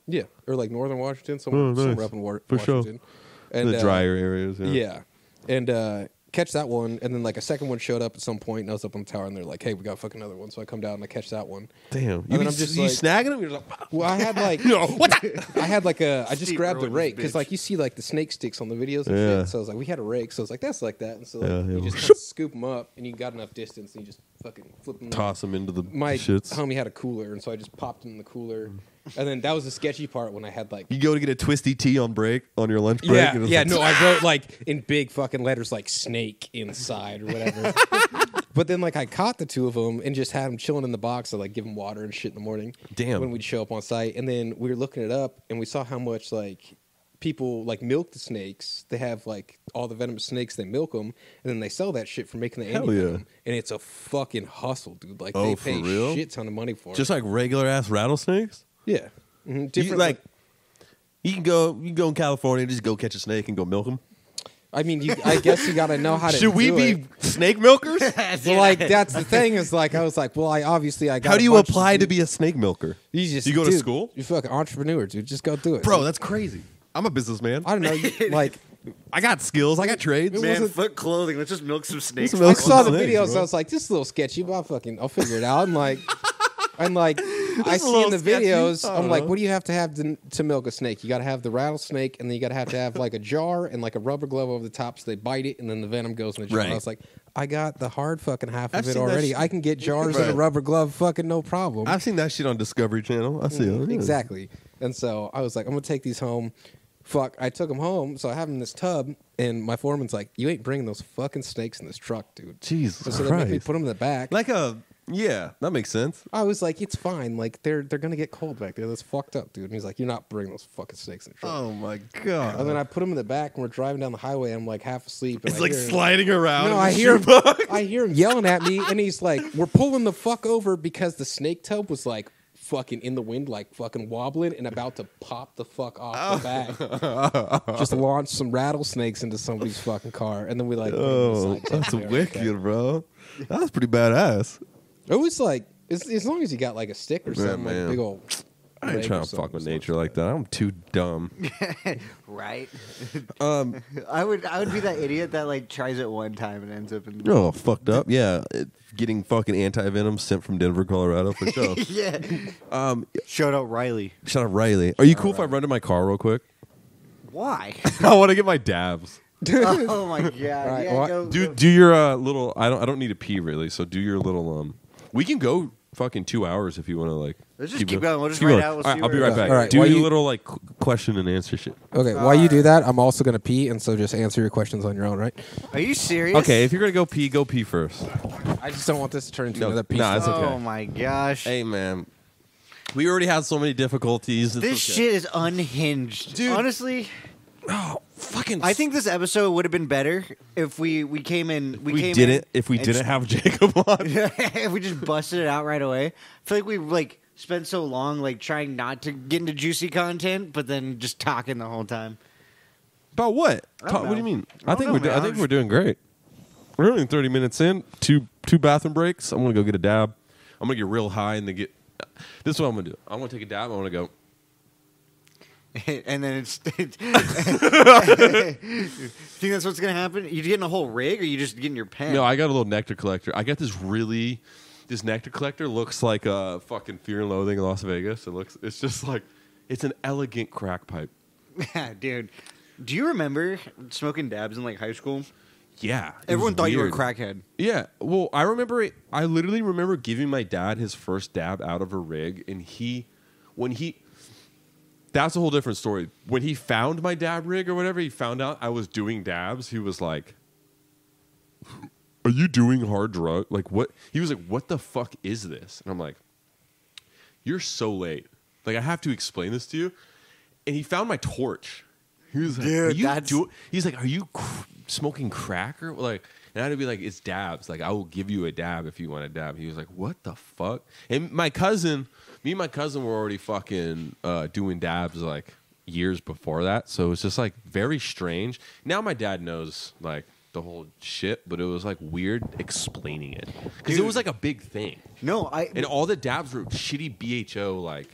Yeah, or like Northern Washington, somewhere, oh, nice. somewhere up in Wa For Washington. Sure. And the uh, drier areas. Yeah, yeah. and uh, catch that one, and then like a second one showed up at some point, and I was up on the tower, and they're like, "Hey, we got fucking another one." So I come down and I catch that one. Damn, you I'm just you like, snagging them. You're like, well, I had like, no, what? I had like a, I just Steve grabbed a rake because like you see like the snake sticks on the videos and yeah. shit. So I was like, we had a rake, so I was like, that's like that, and so like, yeah, you yeah. just kind of scoop them up, and you got enough distance, and you just fucking flip them, toss them into the my shits. Homie had a cooler, and so I just popped them in the cooler. Mm. And then that was the sketchy part when I had like you go to get a twisty tea on break on your lunch break. Yeah, and yeah. Like, no, I wrote like in big fucking letters like snake inside or whatever. But then like I caught the two of them and just had them chilling in the box. I like give them water and shit in the morning. Damn. When we'd show up on site, and then we were looking it up and we saw how much like people like milk the snakes. They have like all the venomous snakes. They milk them and then they sell that shit for making the Hell yeah. venom. And it's a fucking hustle, dude. Like oh, they pay for real? Shit ton of money for it. Just like regular ass rattlesnakes. Yeah, mm-hmm. Different. You, like, you can go, you can go in California, and just go catch a snake and go milk them. I mean, you, I guess you got to know how to. Should do we be it. Snake milkers? So, like, that's the thing. Is like, I was like, well, I obviously, I got. How do you apply to be a snake milker? You just you go dude, to school. You're fucking entrepreneur, dude. Just go do it, bro. That's crazy. I'm a businessman. I don't know, you, like. I got skills. I got trades. Man, Fuq Clothing. Let's just milk some snakes. Milk I saw the snakes, videos. Bro. I was like, this is a little sketchy, but I'll fucking, I'll figure it out. And like, and like. This I see in the sketchy. Videos, I'm know. Like, what do you have to have to, to milk a snake? You got to have the rattlesnake, and then you got to have to have like a jar and like a rubber glove over the top so they bite it, and then the venom goes in the jar. Right. I was like, I got the hard fucking half I've of it already. I can get jars right. and a rubber glove fucking no problem. I've seen that shit on Discovery Channel. I see mm, it. Yeah. Exactly. And so I was like, I'm going to take these home. Fuck, I took them home, so I have them in this tub, and my foreman's like, you ain't bringing those fucking snakes in this truck, dude. Jesus So Christ. They make me put them in the back. Like a... Yeah, that makes sense. I was like, it's fine. Like, they're they're going to get cold back there. That's fucked up, dude. And he's like, you're not bringing those fucking snakes in the truck. Oh, my God. And then I put them in the back, and we're driving down the highway, and I'm like half asleep. And it's I like sliding him. Around. No, I hear, him, I hear him yelling at me, and he's like, we're pulling the fuck over because the snake tub was like fucking in the wind, like fucking wobbling and about to pop the fuck off oh. the back. Just launched some rattlesnakes into somebody's fucking car. And then we like, oh, that's wicked, bro. That was pretty badass. It was like, as, as long as you got like a stick or something, yeah, like big old. I ain't trying to fuck with nature like that. I'm too dumb. Right? um, I would, I would be that idiot that like tries it one time and ends up in. Oh, fucked up. Yeah, it, getting fucking anti-venom sent from Denver, Colorado for sure. Yeah. Um, shout out Riley. Shout out Riley. Shout Are you cool Riley. If I run to my car real quick? Why? I want to get my dabs. Oh my god! Right. Yeah, well, go, do go. do your uh, little. I don't. I don't need to pee really. So do your little um. We can go fucking two hours if you want to like. Let's just keep, keep going. We'll just keep write going. Out. We'll All right, I'll be right back. All right, do your you... little like question and answer shit. Okay, All while right. you do that, I'm also gonna pee, and so just answer your questions on your own, right? Are you serious? Okay, if you're gonna go pee, go pee first. I just don't want this to turn into no, another pee. Nah, it's okay. Oh my gosh. Hey man, we already had so many difficulties. It's this okay. shit is unhinged, dude. Honestly. Oh, fucking I think this episode would have been better if we, we came in. We, we came did in it if we didn't have Jacob on. If we just busted it out right away. I feel like we like spent so long like trying not to get into juicy content, but then just talking the whole time. About what? Talk, what do you mean? I, I think know, we're do, I think we're doing great. We're only thirty minutes in. Two two bathroom breaks. I'm gonna go get a dab. I'm gonna get real high and then get. This is what I'm gonna do. I'm gonna take a dab. I'm gonna go. And then it's. Think that's what's gonna happen? You getting a whole rig, or you just getting your pen? No, I got a little nectar collector. I got this really, this nectar collector looks like a fucking Fear and Loathing in Las Vegas. It looks, it's just like, it's an elegant crack pipe. Yeah, dude. Do you remember smoking dabs in like high school? Yeah, everyone thought weird. You were a crackhead. Yeah, well, I remember. It, I literally remember giving my dad his first dab out of a rig, and he, when he. That's a whole different story. When he found my dab rig or whatever, he found out I was doing dabs. He was like, are you doing hard drugs? Like, what? He was like, what the fuck is this? And I'm like, you're so late. Like, I have to explain this to you. And he found my torch. He was like, dude, are you do He's like, are you cr smoking crack? Or like, and I would be like, it's dabs. Like, I will give you a dab if you want a dab. He was like, what the fuck? And my cousin... Me and my cousin were already fucking uh, doing dabs like years before that, so it's just like very strange. Now my dad knows like the whole shit, but it was like weird explaining it because it was like a big thing. No, I and all the dabs were shitty B H O like.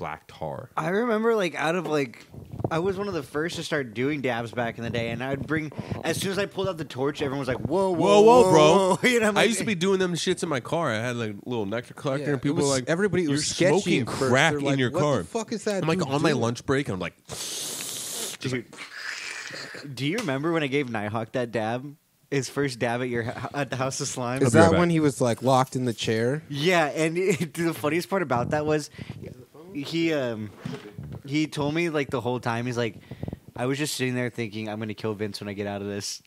black tar. I remember, like, out of, like, I was one of the first to start doing dabs back in the day, and I'd bring, as soon as I pulled out the torch, everyone was like, whoa, whoa, whoa, whoa bro. Whoa. You know, like, I used to be doing them shits in my car. I had, like, a little nectar collector, yeah, and people was, were like, everybody was smoking crack in like, your what car. What the fuck is that? I'm, like, on doing? my lunch break, and I'm like, just Dude. like, do you remember when I gave Nighthawk that dab? His first dab at your at the House of Slime? Is that when he was like locked in the chair? Yeah, and it, the funniest part about that was he um he told me like the whole time, he's like, I was just sitting there thinking I'm gonna kill Vince when I get out of this.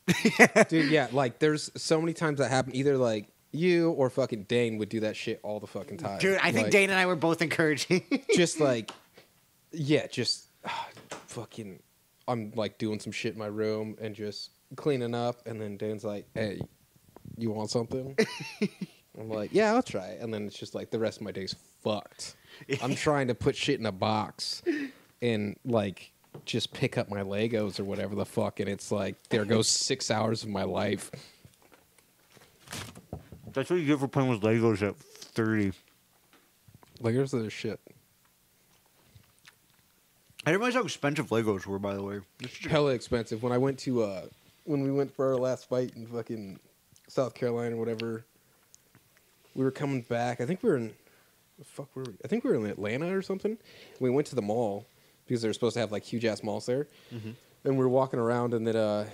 Dude, yeah, like there's so many times that happened. Either like you or fucking Dane would do that shit all the fucking time. Dude, I think like, Dane and I were both encouraging. Just like, yeah, just uh, fucking. I'm like doing some shit in my room and just cleaning up, and then Dan's like, "Hey, you want something?" I'm like, "Yeah, I'll try it." And then it's just like the rest of my day's fucked. I'm trying to put shit in a box and like just pick up my Legos or whatever the fuck, and it's like there goes six hours of my life. That's what you get for playing with Legos at thirty. Legos are the shit. I didn't realize how expensive Legos were, by the way. Hella expensive. When I went to, uh, when we went for our last fight in fucking South Carolina or whatever, we were coming back. I think we were in, the fuck were we? I think we were in Atlanta or something. We went to the mall because they were supposed to have like huge ass malls there. Mm-hmm. And we were walking around, and then uh,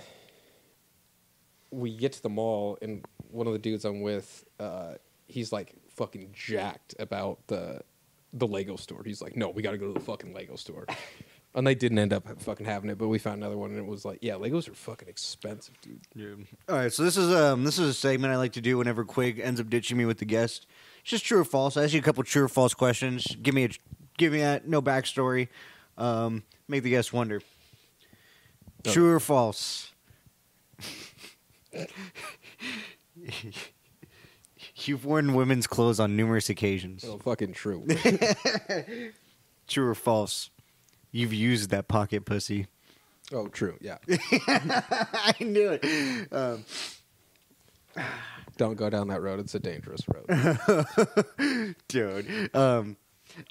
we get to the mall, and one of the dudes I'm with, uh, he's like fucking jacked about the. The Lego store. He's like, no, we got to go to the fucking Lego store. And they didn't end up fucking having it, but we found another one, and it was like, yeah, Legos are fucking expensive, dude. Yeah. All right, so this is um this is a segment I like to do whenever Quig ends up ditching me with the guest. It's just true or false. I ask you a couple true or false questions. Give me a, give me that, no backstory. Um, make the guest wonder. Okay. True or false? You've worn women's clothes on numerous occasions. Oh, fucking true. True or false? You've used that pocket pussy. Oh, true, yeah. I knew it. Um, Don't go down that road. It's a dangerous road. Dude. Um,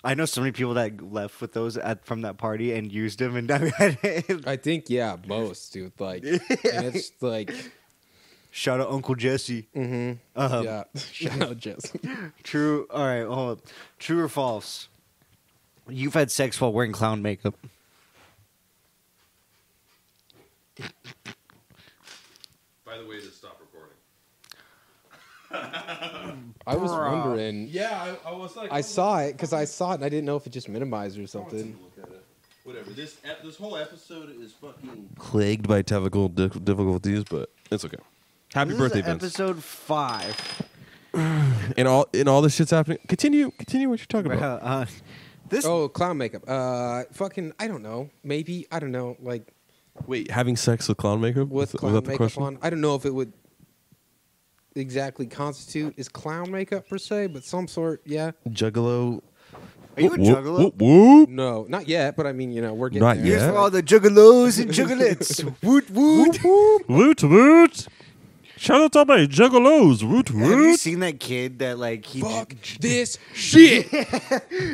I know so many people that left with those at, from that party and used them. And I think, yeah, most, dude. Like, and it's like... Shout out Uncle Jesse. Mm-hmm. Um, yeah. Shout out Jesse. True. All right. Hold up. True or false? You've had sex while wearing clown makeup. By the way, just stop recording. I was wondering. Yeah, I, I was like. I saw it because I saw it and I didn't know if it just minimized or something. I don't look at it. Whatever. This ep this whole episode is fucking plagued by technical difficulties, but it's okay. Happy this birthday, is Vince. Episode five. And all and all this shit's happening. Continue, continue what you're talking about. Uh, this oh, clown makeup. Uh, fucking, I don't know. Maybe I don't know. Like, wait, having sex with clown makeup? With clown was that the makeup question? on? I don't know if it would exactly constitute is clown makeup per se, but some sort, yeah. Juggalo. Are you a whoop, juggalo? Whoop, whoop. No, not yet, but I mean, you know, we're getting not there. Here's for all the juggalos and juggalettes. Woot, woot. Woot, woot. Woot. Shout out to my juggalos, root root. Have you seen that kid that like he fuck this shit?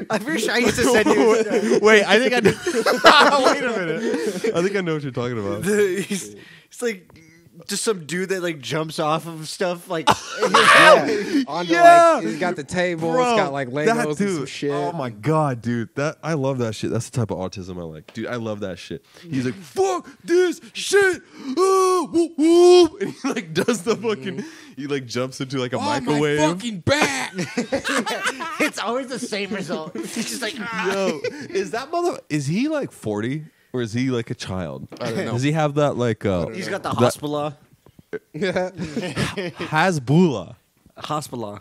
I'm pretty sure I used to send you. Wait, wait, I think I know. Wait a minute. I think I know what you're talking about. The, he's, he's like just some dude that like jumps off of stuff like. Yeah. Onto, yeah. Like, he's got the table. Bro, it's got like Legos and some shit. Oh my god, dude! That I love that shit. That's the type of autism I like, dude. I love that shit. He's like, fuck this shit. Oh, woo, woo. And he like does the fucking. He like jumps into like a oh, microwave. My fucking back. It's always the same result. He's just like, ah. Yo, is that mother? Is he like forty or is he like a child? I don't know. Does he have that like? Uh, He's got the Hasbulla. Hasbulla. Hasbulla.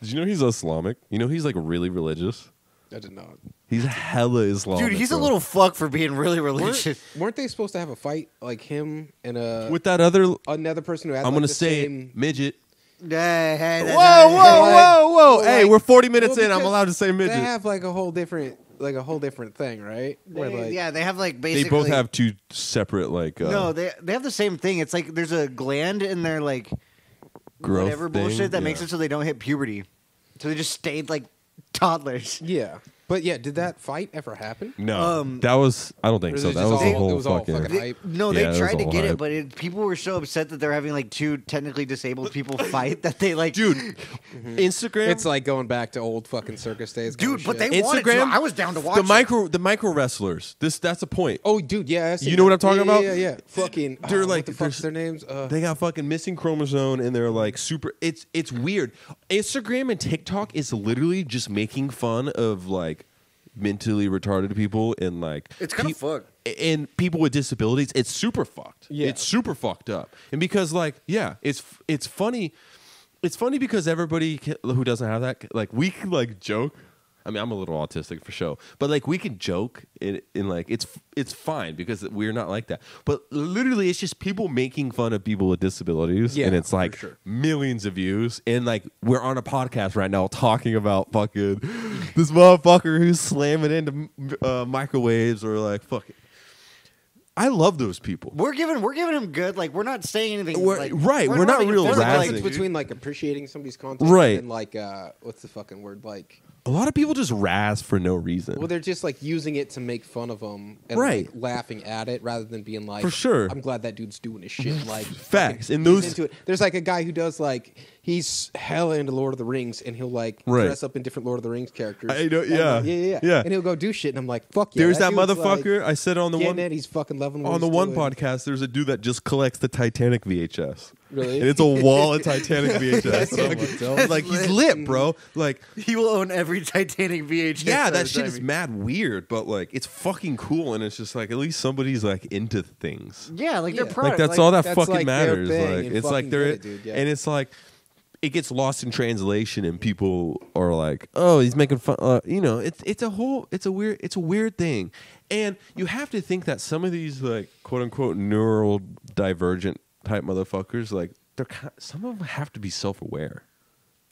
Did you know he's Islamic? You know he's like really religious? I did not. He's hella Islamic. Dude, he's bro. a little fuck for being really religious. Weren't, weren't they supposed to have a fight like him and a... With that other... Another person who had I'm like gonna the say same... midget. Hey, hey, whoa, whoa, whoa, whoa. Like, hey, we're forty minutes well, in. I'm allowed to say midget. They have like a whole different... Like a whole different thing, right? They, Where like, yeah, they have like basically. They both have two separate like. Uh, no, they they have the same thing. It's like there's a gland in their like growth whatever bullshit thing, that yeah. makes it so they don't hit puberty, so they just stayed like toddlers. Yeah, But yeah, did that fight ever happen? No, um, that was I don't think so. That was all, the whole it was fucking. All fucking hype. They, no, they yeah, tried to get hype. it, but it, people were so upset that they're having like two technically disabled people fight that they like. Dude, mm-hmm. Instagram. It's like going back to old fucking circus days. Dude, but shit. they wanted Instagram. To. I was down to watch the it. micro the micro wrestlers. This that's a point. Oh, dude, yeah, you know that. what I'm talking yeah, about? Yeah, yeah, yeah. Fucking. They're oh, like what the fuck's their names. Uh, they got fucking missing chromosome, and they're like super. It's it's weird. Instagram and TikTok is literally just making fun of like. mentally retarded people and like it's kind of fucked and people with disabilities. It's super fucked. Yeah, it's super fucked up. And because like yeah, it's it's funny. It's funny because everybody can, who doesn't have that like we can like joke. I mean, I'm a little autistic for sure, but like we can joke and, and like it's it's fine because we're not like that. But literally, it's just people making fun of people with disabilities, yeah, and it's like sure. millions of views. And like we're on a podcast right now talking about fucking this motherfucker who's slamming into uh, microwaves or like fucking. I love those people. We're giving we're giving them good. Like we're not saying anything. We're, like, right. We're, we're not, not real. There's a difference between like appreciating somebody's content right. and like uh, what's the fucking word like. A lot of people just razz for no reason. Well, they're just like using it to make fun of them and right. like, laughing at it rather than being like, for sure. I'm glad that dude's doing his shit. Like, facts. And those into it. There's like a guy who does like, he's hella into Lord of the Rings and he'll like right. dress up in different Lord of the Rings characters. I know, yeah. Like, yeah, yeah, yeah, yeah. And he'll go do shit. And I'm like, fuck yeah. There's that, that motherfucker. Like, I said on the one, it, he's fucking loving on the one doing. podcast, there's a dude that just collects the Titanic V H S. Really? And it's a wall of Titanic V H S. So like, like he's lit, bro. Like he will own every Titanic V H S. Yeah, that shit is mad weird, but like it's fucking cool, and it's just like at least somebody's like into things. Yeah, like yeah. they're proud. Like that's like, all that that's fucking like matters. Like it's like they're it, dude, yeah. and it's like it gets lost in translation, and people are like, "Oh, he's making fun." Uh, you know, it's it's a whole it's a weird it's a weird thing, and you have to think that some of these like quote unquote neural divergent. type motherfuckers, like they're kind of, some of them have to be self-aware,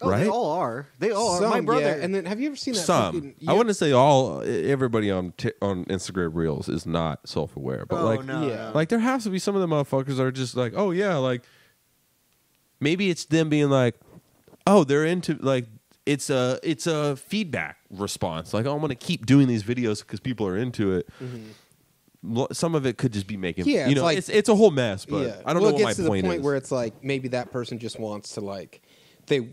oh, right? They all are. They all some, are. My brother. Yeah. And then, have you ever seen that? Some. Fucking, yeah. I wouldn't say all. Everybody on t on Instagram Reels is not self-aware, but oh, like, no. yeah. like there has to be some of the motherfuckers are just like, oh yeah, like maybe it's them being like, oh, they're into like it's a it's a feedback response. Like, oh, I'm gonna keep doing these videos because people are into it. Mm-hmm. Some of it could just be making, yeah, you know, it's, like, it's, it's a whole mess, but yeah. I don't well, know what my point is. It gets to the point, point where it's like, maybe that person just wants to like, they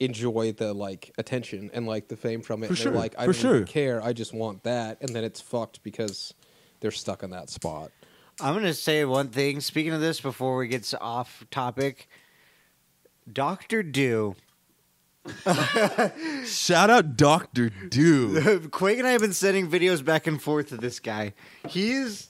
enjoy the like attention and like the fame from it. For and sure. They're like, I For don't sure. even care. I just want that. And then it's fucked because they're stuck in that spot. I'm going to say one thing. Speaking of this, before we get off topic, Doctor Dew. Shout out Doctor Dew. Quake and I have been sending videos back and forth to this guy. He is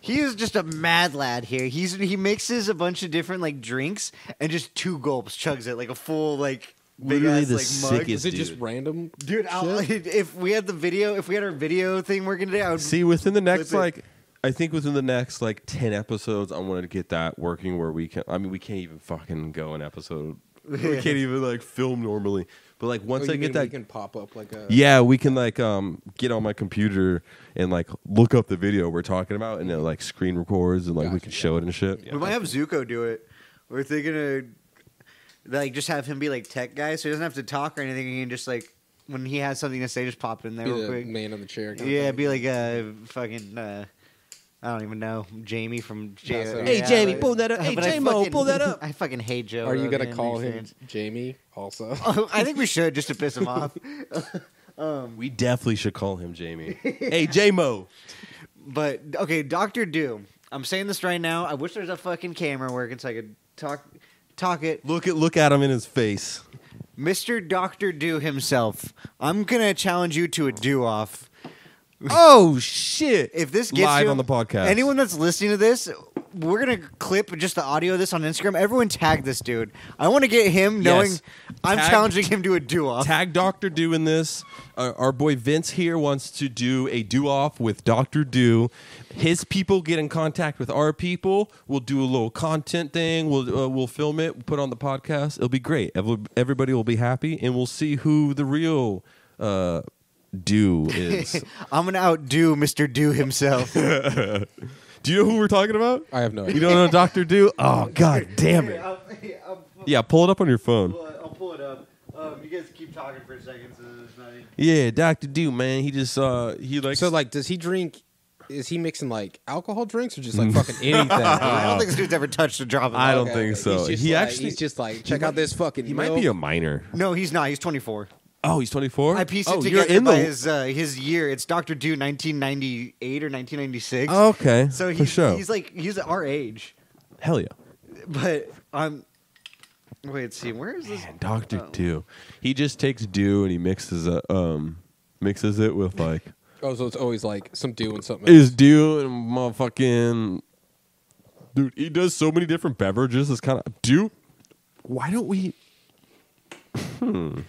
he is just a mad lad here. He's he mixes a bunch of different like drinks and just two gulps chugs it like a full like big ass like mug. Is it dude. just random? Dude, I'll, if we had the video, if we had our video thing working today, I would see within the next like it. I think within the next like ten episodes, I want to get that working where we can. I mean, we can't even fucking go an episode. We can't even like film normally, but like once oh, I get that, we can pop up like a yeah. We can like um get on my computer and like look up the video we're talking about, and it like screen records and like gotcha, we can yeah. show it and shit. Yeah. We might have Zuko do it. We're thinking of like just have him be like tech guy, so he doesn't have to talk or anything. He can just like when he has something to say, just pop it in there. Be real the quick. Man on the chair. Yeah, be like a uh, fucking. Uh, I don't even know Jamie from J no, so hey yeah, Jamie, pull that up. Hey J-Mo, pull that up. I fucking hate Joe. Are you gonna call him fans. Jamie also? Oh, I think we should just to piss him off. Um, we definitely should call him Jamie. Hey J-Mo. But okay, Doctor Dew. I'm saying this right now. I wish there's a fucking camera working so I could talk talk it. Look at look at him in his face. Mister Doctor Dew himself. I'm gonna challenge you to a do off. Oh shit! If this gets live you, on the podcast, anyone that's listening to this, we're gonna clip just the audio of this on Instagram. Everyone tag this dude. I want to get him knowing yes. I'm tag, challenging him to a do-off. Tag Doctor Dew in this. Uh, our boy Vince here wants to do a do-off with Doctor Dew. His people get in contact with our people. We'll do a little content thing. We'll uh, we'll film it. We'll put it on the podcast. It'll be great. Everybody will be happy, and we'll see who the real. Uh, Dew is. I'm gonna outdo Mister Dew himself. Do you know who we're talking about? I have no idea. You don't know Doctor Dew? Oh god damn it. I'll, I'll, yeah, pull it up on your phone. I'll pull it, I'll pull it up. Um, you guys keep talking for a second so there's not any Yeah, Doctor Dew, man. He just uh he like So like does he drink is he mixing like alcohol drinks or just like fucking anything? I don't think this dude's ever touched a drop of alcohol. I don't think so. He like, actually he's just like check might, out this fucking He milk. might be a minor. No, he's not. He's twenty-four. Oh, he's twenty-four? I pieced it oh, together you're in by the... his, uh, his year. It's Doctor Dew, nineteen ninety-eight or nineteen ninety-six. Oh, okay. So he's, For sure. he's like, he's our age. Hell yeah. But, um, wait, see, where is this? Man, Doctor Oh. Dew. He just takes Dew and he mixes, uh, um, mixes it with like. Oh, so it's always like some Dew and something else. It's Dew and motherfucking. Dude, he does so many different beverages. It's kind of. Dew? Why don't we. Hmm.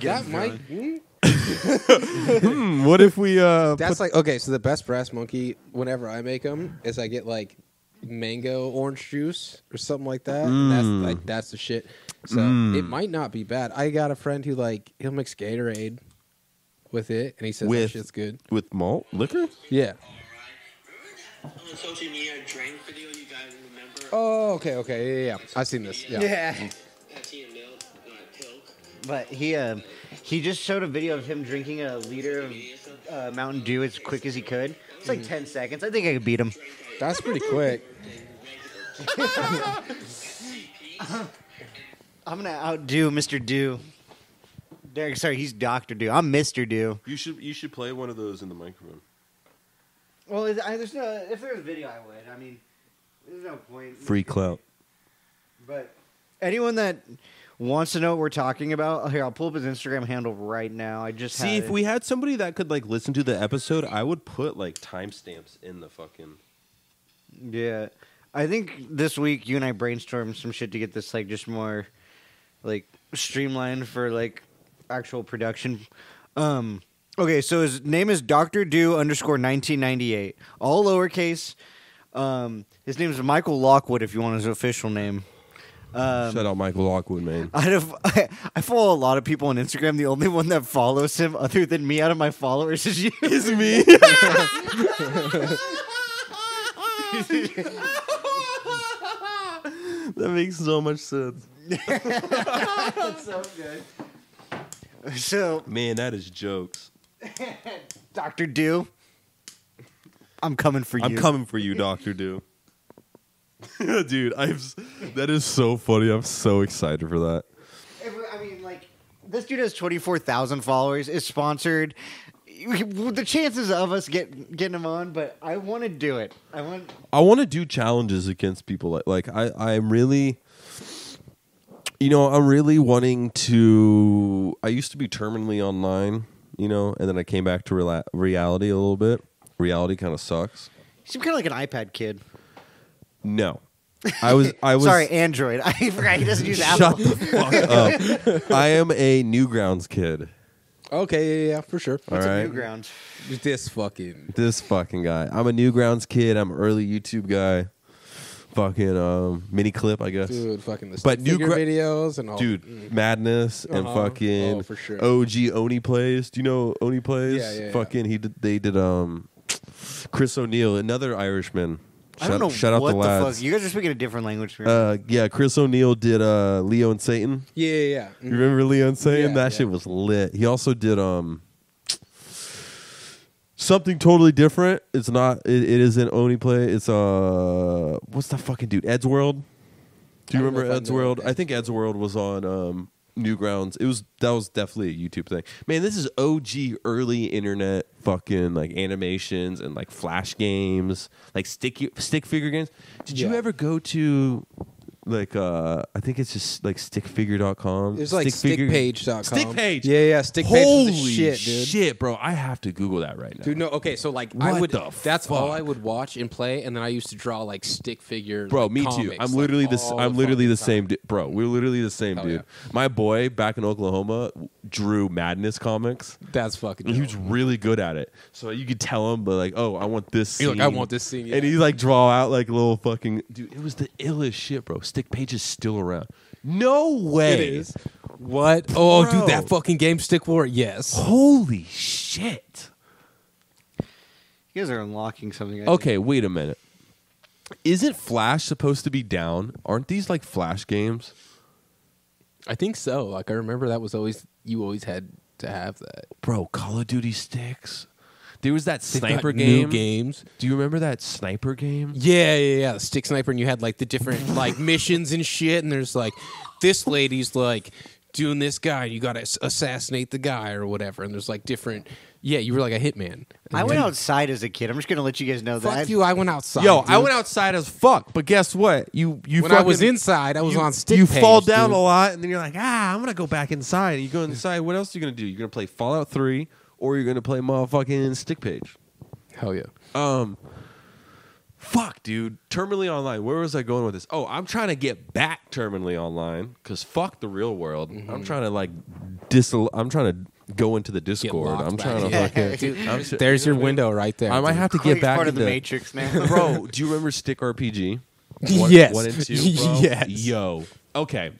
That might hmm? hmm, what if we uh that's like okay so the best brass monkey whenever I make them is I get like mango orange juice or something like that mm. and that's like that's the shit so mm. it might not be bad. I got a friend who like he'll mix Gatorade with it and he says with, that shit's good with malt liquor yeah on social media drank video you guys remember oh okay okay yeah yeah I've seen this yeah, yeah. But he uh, he just showed a video of him drinking a liter of uh, Mountain Dew as quick as he could. It's like mm. ten seconds. I think I could beat him. That's pretty quick. I'm gonna outdo Mister Dew. Derek, sorry, he's Doctor Dew. I'm Mister Dew. You should you should play one of those in the microphone. Well, is, I, there's no if there's video, I would. I mean, there's no point. Free clout. But anyone that. Wants to know what we're talking about? Here, I'll pull up his Instagram handle right now. I just see had if it. we had somebody that could like listen to the episode, I would put like timestamps in the fucking. Yeah, I think this week you and I brainstormed some shit to get this like just more, like streamlined for like actual production. Um, okay, so his name is Doctor Dew underscore nineteen ninety-eight, all lowercase. Um, his name is Michael Lockwood if you want his official name. Um, Shout out Michael Lockwood, man. I'd have, I, I follow a lot of people on Instagram. The only one that follows him, other than me, out of my followers, is you. Is me. That makes so much sense. That's so good. So, man, that is jokes. Doctor Dew, I'm coming for you. I'm coming for you, Doctor Dew. Dude, I'm, that is so funny. I'm so excited for that. I mean, like, this dude has twenty-four thousand followers, is sponsored. The chances of us get, getting him on, but I want to do it. I want I want to do challenges against people. Like, like I, I'm really, you know, I'm really wanting to, I used to be terminally online, you know, and then I came back to rela- reality a little bit. Reality kind of sucks. You seem kind of like an iPad kid. No, I was. I was. Sorry, Android. I forgot he doesn't use Apple. Shut the fuck up. I am a Newgrounds kid. Okay, yeah, yeah, for sure. What's All right. a Newgrounds? This fucking. This fucking guy. I'm a Newgrounds kid. I'm an early YouTube guy. Fucking um, mini clip, I guess. Dude, fucking the but figure videos and all. Dude, mm. Madness and uh-huh. fucking oh, for sure. O G Oni Plays. Do you know Oni Plays? Yeah, yeah. Fucking yeah. he did. They did. Um, Chris O'Neill, another Irishman. Shout, I don't know shout out what the, the fuck. You guys are speaking a different language. For uh, yeah, Chris O'Neill did uh, Leo and Satan. Yeah, yeah, yeah. Mm-hmm. You remember Leo and Satan? Yeah, that yeah. shit was lit. He also did um something totally different. It's not. It, it isn't Oni Play. It's uh, what's that fucking dude? Ed's World. Do you remember Ed's World? I think Ed's World was on um, Newgrounds. It was that was definitely a YouTube thing. Man, this is O G early internet fucking like animations and like flash games, like sticky stick figure games. Did yeah. you ever go to like uh I think it's just like stick figure dot com? There's like stick page dot com. Stickpage. Yeah, yeah, Stickpage. Holy is the shit, dude. Shit, bro. I have to Google that right now. Dude, no, okay, so like what I would the that's fuck? all I would watch and play, and then I used to draw like stick figures. Bro, like, me comics, too. I'm literally like, this I'm literally the same dude. Bro, we're literally the same oh, dude. Yeah. My boy back in Oklahoma drew Madness comics. That's fucking dope. He was really good at it. So you could tell him, but like, oh, I want this scene. He's like, I want this scene. Yeah. And he like draw out like little fucking dude, it was the illest shit, bro. Stickpage is still around. No way. It is. What? Bro. Oh, dude, that fucking game, Stick War. Yes. Holy shit. You guys are unlocking something. I okay, think. wait a minute. Isn't Flash supposed to be down? Aren't these like Flash games? I think so. Like I remember that was always you always had to have that. Bro, Call of Duty sticks. There was that sniper game. New games. Do you remember that sniper game? Yeah, yeah, yeah. The stick sniper, and you had like the different like missions and shit. And there's like this lady's like doing this guy, and you gotta assassinate the guy or whatever. And there's like different. Yeah, you were like a hitman. I went outside as a kid. I'm just gonna let you guys know fuck that. Fuck you! I went outside. Yo, dude. I went outside as fuck. But guess what? You you. When fucking, I was inside, I was you, on Stickpage. You fall down dude. a lot, and then you're like, ah, I'm gonna go back inside. And you go inside. What else are you gonna do? You're gonna play Fallout three. Or you're gonna play motherfucking Stickpage. Hell yeah. Um, fuck, dude. Terminally online. Where was I going with this? Oh, I'm trying to get back terminally online because fuck the real world. Mm-hmm. I'm trying to like dis. I'm trying to go into the Discord. I'm trying to yeah. fucking. Dude, I'm sure, there's you know your what I mean? window right there. I might dude. have to Quick get back part of into the Matrix, man. Bro, do you remember Stick R P G? One, yes. One and two. Bro? Yes. Yo. Okay.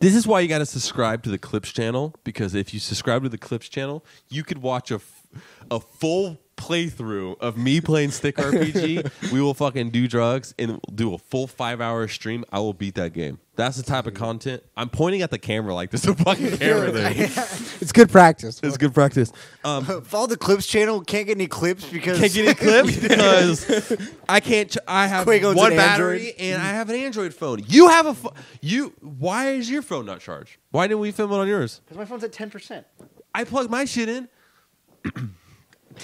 This is why you got to subscribe to the Clips channel, because if you subscribe to the Clips channel, you could watch a, f a full playthrough of me playing Stick R P G. We will fucking do drugs and do a full five hour stream. I will beat that game. That's the type of content. I'm pointing at the camera like there's a fucking camera there. It's good practice. It's good practice. Um, Follow the Clips channel. Can't get any clips because... Can't get any clips because I can't... Ch I have Quig one an battery Android. and I have an Android phone. You have a... Ph you. Why is your phone not charged? Why didn't we film it on yours? Because my phone's at ten percent. I plugged my shit in.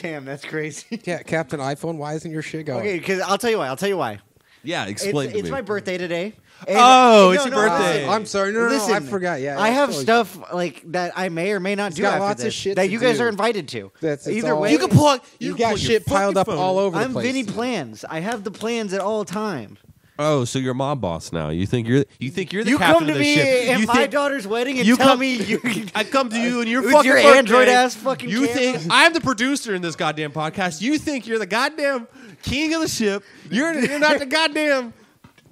Damn, that's crazy. Yeah, Captain iPhone, why isn't your shit going? Okay, because I'll tell you why. I'll tell you why. Yeah, explain it's, to it's me. It's my birthday today. And oh, and no, it's your no, birthday. Uh, I'm sorry. No, no, Listen, no, I forgot. Yeah, I have stuff you. like that I may or may not He's do got after lots this of shit that you guys do. are invited to. That's Either way. You can plug. You, you can got plug shit piled up phone. all over I'm the place. I'm Vinny Plans. I have the plans at all time. Oh, so you're mob boss now. You think you're you think you're the you captain of the ship. You come to me at my daughter's wedding and you tell come, me you I come to you and you're fucking your Android ass fucking You camera. think I'm the producer in this goddamn podcast. You think you're the goddamn king of the ship. You're you're not the goddamn.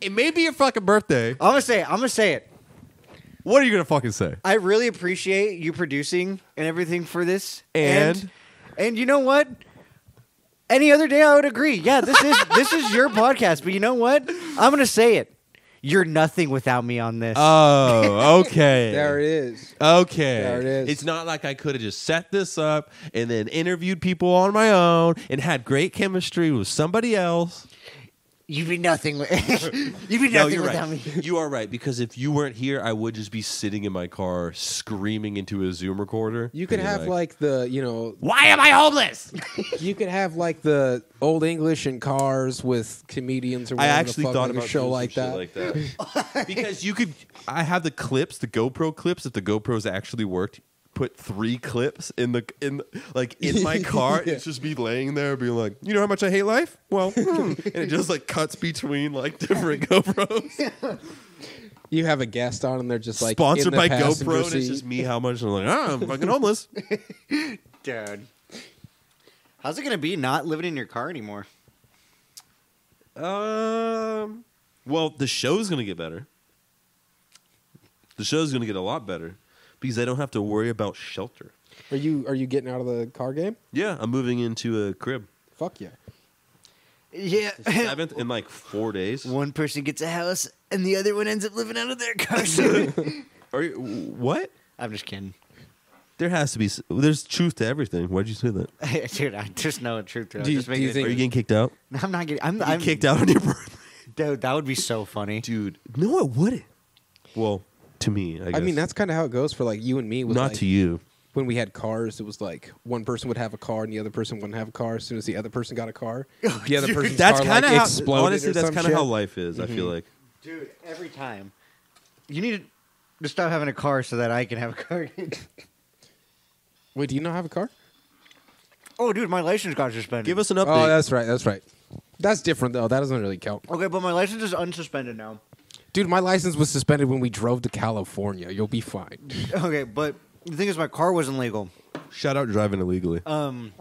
It may be your fucking birthday. I'm going to say it. I'm going to say it. What are you going to fucking say? I really appreciate you producing and everything for this. And and, and you know what? Any other day, I would agree. Yeah, this is this is your podcast, but you know what? I'm gonna say it. You're nothing without me on this. Oh, okay. There it is. Okay, there it is. It's not like I could have just set this up and then interviewed people on my own and had great chemistry with somebody else. You'd be nothing. You'd be nothing no, you're without right. me. You are right, because if you weren't here, I would just be sitting in my car screaming into a Zoom recorder. You could have like, like the, you know, why am I homeless? You could have like the old English in cars with comedians or whatever. I actually the fuck thought about a show like that. like that because you could. I have the clips, the GoPro clips. If the GoPros actually worked, put three clips in the in like in my car. Yeah. It's just me laying there being like, you know how much I hate life? Well, mm. And it just like cuts between like different GoPros. You have a guest on and they're just like sponsored by GoPro, and it's just me how much I'm like, ah, I'm fucking homeless. Dude. How's it gonna be not living in your car anymore? Um Well, the show's gonna get better. The show's gonna get a lot better. Because I don't have to worry about shelter. Are you are you getting out of the car game? Yeah, I'm moving into a crib. Fuck yeah. Yeah. The seventh in like four days. One person gets a house and the other one ends up living out of their car. Are you, what? I'm just kidding. There has to be. There's truth to everything. Why'd you say that? Dude, I just know the truth. To it. Do you, just do you think, are you getting kicked out? I'm not getting. I'm, you I'm kicked out on your birthday. Dude, that would be so funny. Dude, no, it wouldn't. Well. To me, I, guess. I mean, that's kind of how it goes for like you and me. With Not like, to you. When we had cars, it was like one person would have a car and the other person wouldn't have a car. As soon as the other person got a car, the other person that's kind of like, exploded. Honestly, that's kind of how life is. Mm-hmm. I feel like, dude, every time you need to stop having a car so that I can have a car. Wait, do you not have a car? Oh, dude, my license got suspended. Give us an update. Oh, that's right. That's right. That's different though. That doesn't really count. Okay, but my license is unsuspended now. Dude, my license was suspended when we drove to California. You'll be fine. Okay, but the thing is, my car wasn't legal. Shout out driving illegally. Um,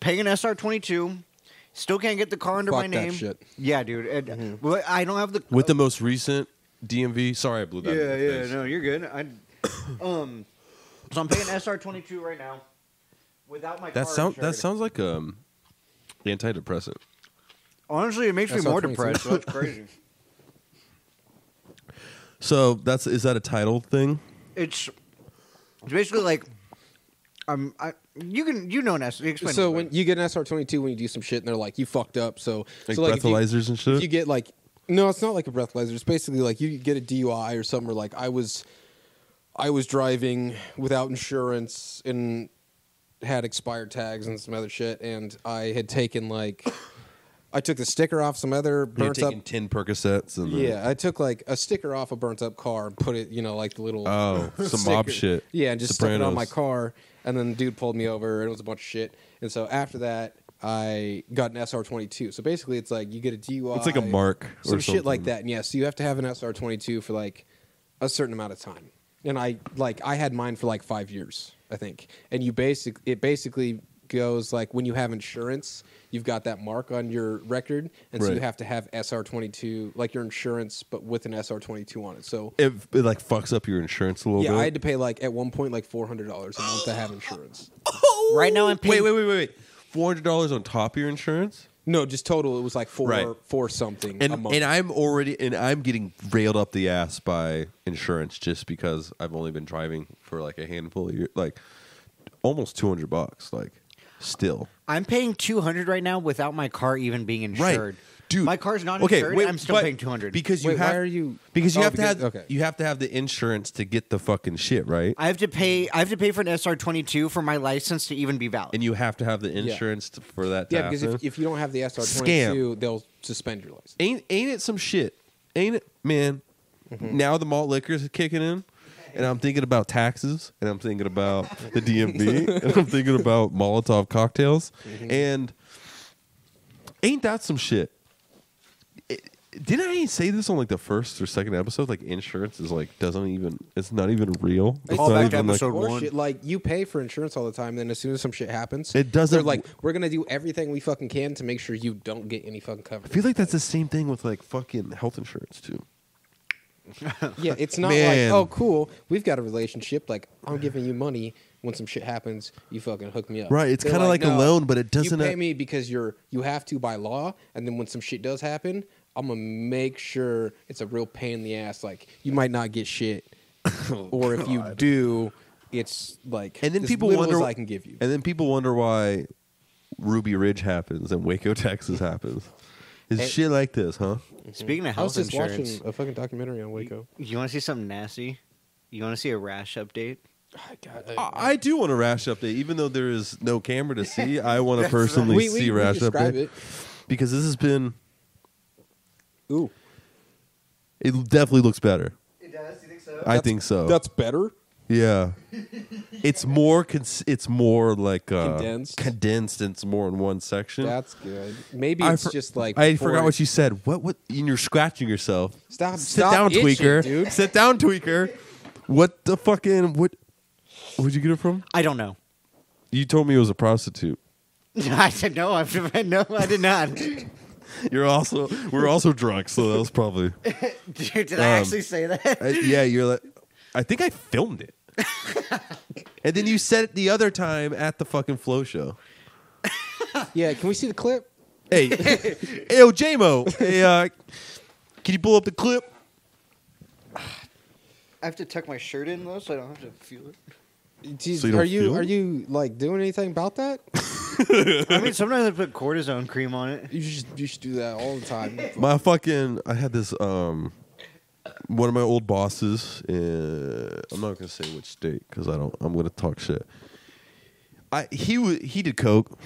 paying an S R twenty-two. Still can't get the car under Fuck my name. That shit. Yeah, dude. It, mm-hmm. I don't have the... With the most recent D M V... Sorry, I blew that. Yeah, yeah. Face. No, you're good. I, um, so I'm paying S R twenty-two right now. Without my that car sound, That sounds like um, antidepressant. Honestly, it makes S R twenty-two. Me more depressed. That's crazy. So that's is that a title thing? It's, it's basically like Um, I, you can you know N S R. Explain so when you get an S R twenty-two, when you do some shit, and they're like, you fucked up. So like, so like breathalyzers you, and shit. You get like no, it's not like a breathalyzer. It's basically like you get a D U I or something. Or like I was, I was driving without insurance and had expired tags and some other shit, and I had taken like. I took the sticker off some other burnt up... tin Percocets. And yeah, the... I took, like, a sticker off a burnt up car and put it, you know, like the little... Oh, uh, some mob shit. Yeah, and just Sopranos. Stuck it on my car. And then the dude pulled me over, and it was a bunch of shit. And so after that, I got an S R twenty-two. So basically, it's like you get a D U I... It's like a mark or some shit like that. And yeah, so you have to have an S R twenty-two for, like, a certain amount of time. And I, like, I had mine for, like, five years, I think. And you basic, it basically... goes like when you have insurance, you've got that mark on your record, and right. so you have to have S R twenty-two, like your insurance, but with an S R twenty-two on it. So it, it like fucks up your insurance a little yeah, bit. Yeah, I had to pay like at one point like four hundred dollars a month to have insurance. Oh, right now I'm paying. Wait, wait, wait, wait, wait. Four hundred dollars on top of your insurance? No, just total. It was like four right. four something and, a month. And I'm already and I'm getting railed up the ass by insurance just because I've only been driving for like a handful of years, like almost two hundred bucks, like. Still, I'm paying two hundred right now without my car even being insured. Right. Dude, my car's not okay, insured. Wait, I'm still paying two hundred because you wait, have. Why are you? Because you oh, have because, to have. Okay. You have to have the insurance to get the fucking shit right. I have to pay. I have to pay for an S R twenty-two for my license to even be valid. And you have to have the insurance yeah. to, for that. To yeah, happen. Because if, if you don't have the S R twenty-two, they'll suspend your license. Ain't ain't it some shit? Ain't it, man? Mm-hmm. Now the malt liquors are kicking in. And I'm thinking about taxes, and I'm thinking about the D M V, and I'm thinking about Molotov cocktails, mm-hmm. and ain't that some shit? It, didn't I say this on like the first or second episode? Like insurance is like doesn't even it's not even real. It's all back to episode like, one. Shit, like you pay for insurance all the time, then as soon as some shit happens, it doesn't. They're like we're gonna do everything we fucking can to make sure you don't get any fucking coverage. I feel like that's the same thing with like fucking health insurance too. Yeah, it's not Man. like, oh, cool, we've got a relationship, like, I'm giving you money, when some shit happens, you fucking hook me up. Right, it's kind of like, like no, a loan, but it doesn't... You pay a- me because you're, you have to by law, and then when some shit does happen, I'm gonna make sure it's a real pain in the ass, like, you might not get shit, oh, or if God. you do, it's like, and then as people wonder, as I can give you. And then people wonder why Ruby Ridge happens and Waco, Texas happens. It's hey, shit like this, huh? Speaking of health insurance, I was just watching a fucking documentary on Waco. You, you want to see something nasty? You want to see a rash update? Oh, God, I, I, I do want a rash update, even though there is no camera to see. I want to personally right. we, we, see we rash update it. Because this has been. Ooh, it definitely looks better. It does. You think so? I that's, think so. That's better. Yeah, it's more cons- it's more like uh, condensed. Condensed, and it's more in one section. That's good. Maybe it's for- just like I forgot it. what you said. What? What? And you're scratching yourself. Stop! Sit stop down, itching, tweaker. Dude. Sit down, tweaker. What the fucking what? Where'd you get it from? I don't know. You told me it was a prostitute. I said no. I no. I did not. You're also we're also drunk, so that was probably. Dude, did um, I actually say that? I, yeah, you're like. I think I filmed it. And then you said it the other time at the fucking Flow show. Yeah, can we see the clip? Hey, hey, yo, J-Mo. Hey, uh, can you pull up the clip? I have to tuck my shirt in, though, so I don't have to feel it. Jeez, so you are you, are you, like, doing anything about that? I mean, sometimes I put cortisone cream on it. You should, you should do that all the time. My fucking, I had this, um... one of my old bosses, uh, I'm not gonna say which state because I don't. I'm gonna talk shit. I he w- he did coke.